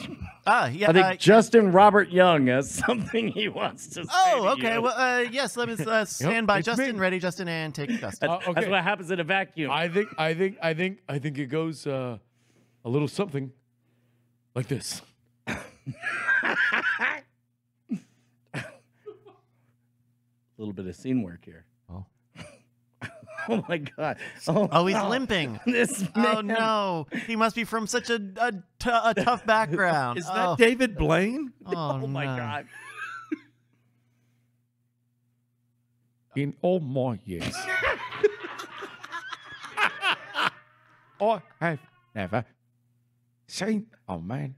Ah, yeah. I think uh, Justin Robert Young has something he wants to say. Oh, okay. To you. Well, uh, yes. Let me uh, stand yep, by. Justin, me. Ready, Justin, and take Justin. Uh, okay. That's what happens in a vacuum. I think. I think. I think. I think it goes. Uh, a little something like this. A little bit of scene work here. Oh. Oh my God. Oh, oh he's no. limping. This man. Oh no. He must be from such a, a, t a tough background. Is that oh. David Blaine? Oh, oh my no. God. In all my years, I have never seen a man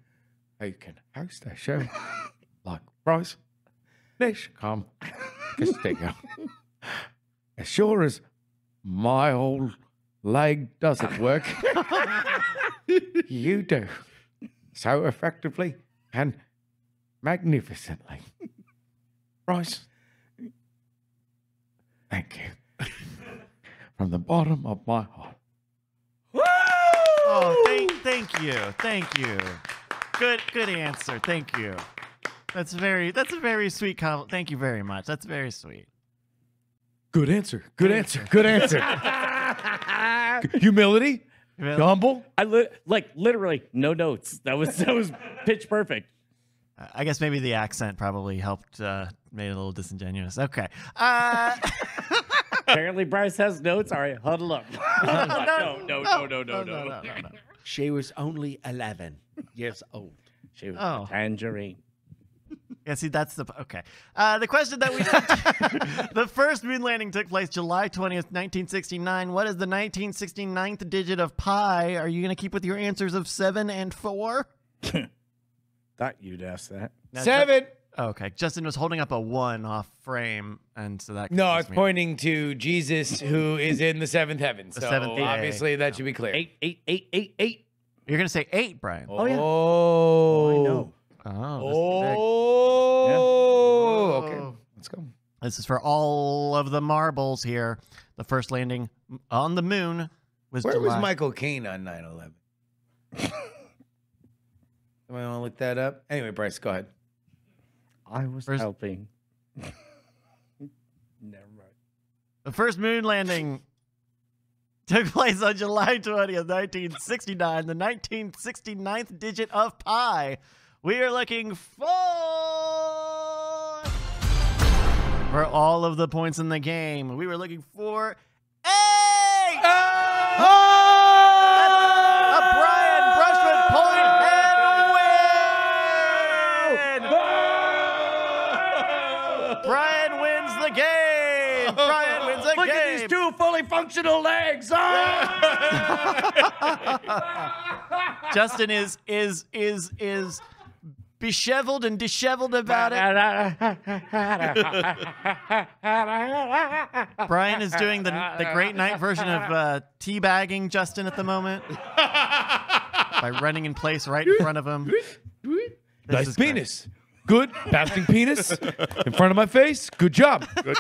who can host a show like Bryce Nishcom Castillo. As sure as my old leg doesn't work, you do so effectively and magnificently. Bryce, thank you from the bottom of my heart. Woo! Oh, thank, thank you, thank you. Good, good answer. Thank you. That's very, that's a very sweet compliment. Thank you very much. That's very sweet. Good answer. Good answer. Good answer. Humility. Humility. Humble. I li like literally no notes. That was that was pitch perfect. I guess maybe the accent probably helped, uh, made it a little disingenuous. Okay. Uh... Apparently Bryce has notes. All right, huddle up. No, no, no, no, no, no. She was only eleven years old. She was oh. a tangerine. Yeah, see, that's the... Okay. Uh, the question that we... The first moon landing took place July twentieth, nineteen sixty-nine. What is the nineteen sixty-ninth digit of pi? Are you going to keep with your answers of seven and four? Thought you'd ask that. Now, Seven. Oh, okay. Justin was holding up a one off frame, and so that. No, it's me. Pointing to Jesus, who is in the seventh heaven. The so seventh, obviously, eight, that no. should be clear. Eight, eight, eight, eight, eight. You're gonna say eight, Brian. Oh, oh yeah. Oh, I know. Oh. Oh. Yeah. Okay. Let's go. This is for all of the marbles here. The first landing on the moon was. Where July. was Michael Caine on nine eleven? Do I want to look that up? Anyway, Bryce, go ahead. I was first... helping. Never mind. The first moon landing took place on July twentieth, nineteen sixty-nine. The nineteen sixty-ninth digit of pi. We are looking for... For all of the points in the game, we were looking for eight! Eight! Oh! That's a Brian Brushwood point! Brian wins the game. Brian wins the Look game. Look at these two fully functional legs. Ah! Justin is is is is besheveled and disheveled about it. Brian is doing the the Great Night version of uh, teabagging Justin at the moment by running in place right in front of him. Nice penis. Great. Good, bouncing penis in front of my face. Good job. Good.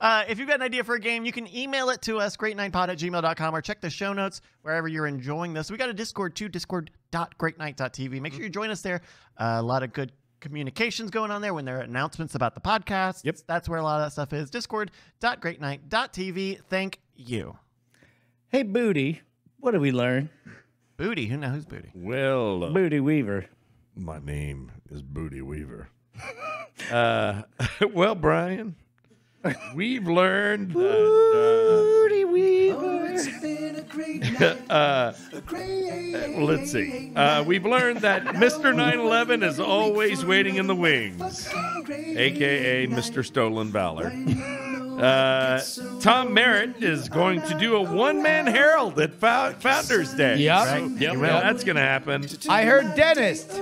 Uh, if you've got an idea for a game, you can email it to us, great night pod at gmail dot com, or check the show notes wherever you're enjoying this. We got a Discord, too, discord dot great night dot t v. Make sure you join us there. Uh, a lot of good communications going on there when there are announcements about the podcast. Yep. That's where a lot of that stuff is, discord dot great night dot t v. Thank you. Hey, Booty, what did we learn? Booty? Who knows who's Booty? Well, uh, Booty Weaver. My name is Booty Weaver. uh, well, Brian, we've learned that, uh, Booty Weaver. Oh, it's been a great night. uh, a great well, let's see. Uh, we've learned that Mister nine eleven is always waiting in the wings, a k a. Mister Stolen Valor. Uh, Tom Merritt is going to do a one-man herald at Fou Founders Day. Yep. Right? Yep. Well, yep. That's going to happen. I heard dentist.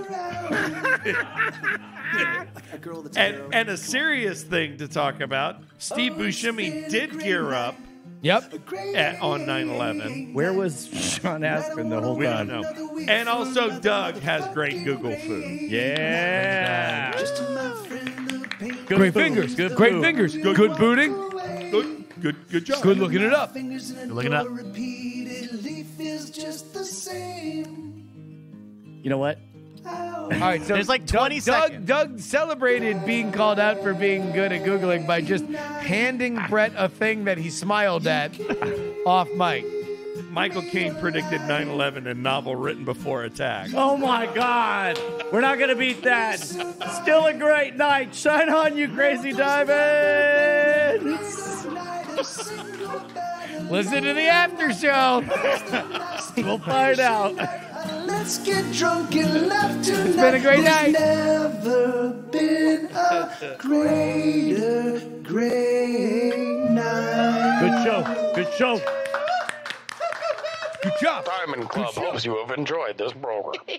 and, and a serious thing to talk about. Steve Buscemi did gear up. Yep. At, on nine eleven. Where was Sean Astin the whole time? And also Doug has great Google food. Yeah. Good great food. Fingers. Good great food. Fingers. Good, good booting. Good, good, good job. Good looking it up. Good looking it up. You know what? All right, so there's like twenty Doug, seconds. Doug, Doug celebrated being called out for being good at Googling by just handing Brett a thing that he smiled at off mic. Michael Caine predicted nine eleven in novel written before attack. Oh, my God. We're not going to beat that. Still a great night. Shine on, you crazy diamonds. Listen to the after show. We'll find out. Let's get drunk and laugh tonight. It's been a great night. There's never been a greater, great night. Good show. Good show. Good job. Diamond Club hopes you have enjoyed this program.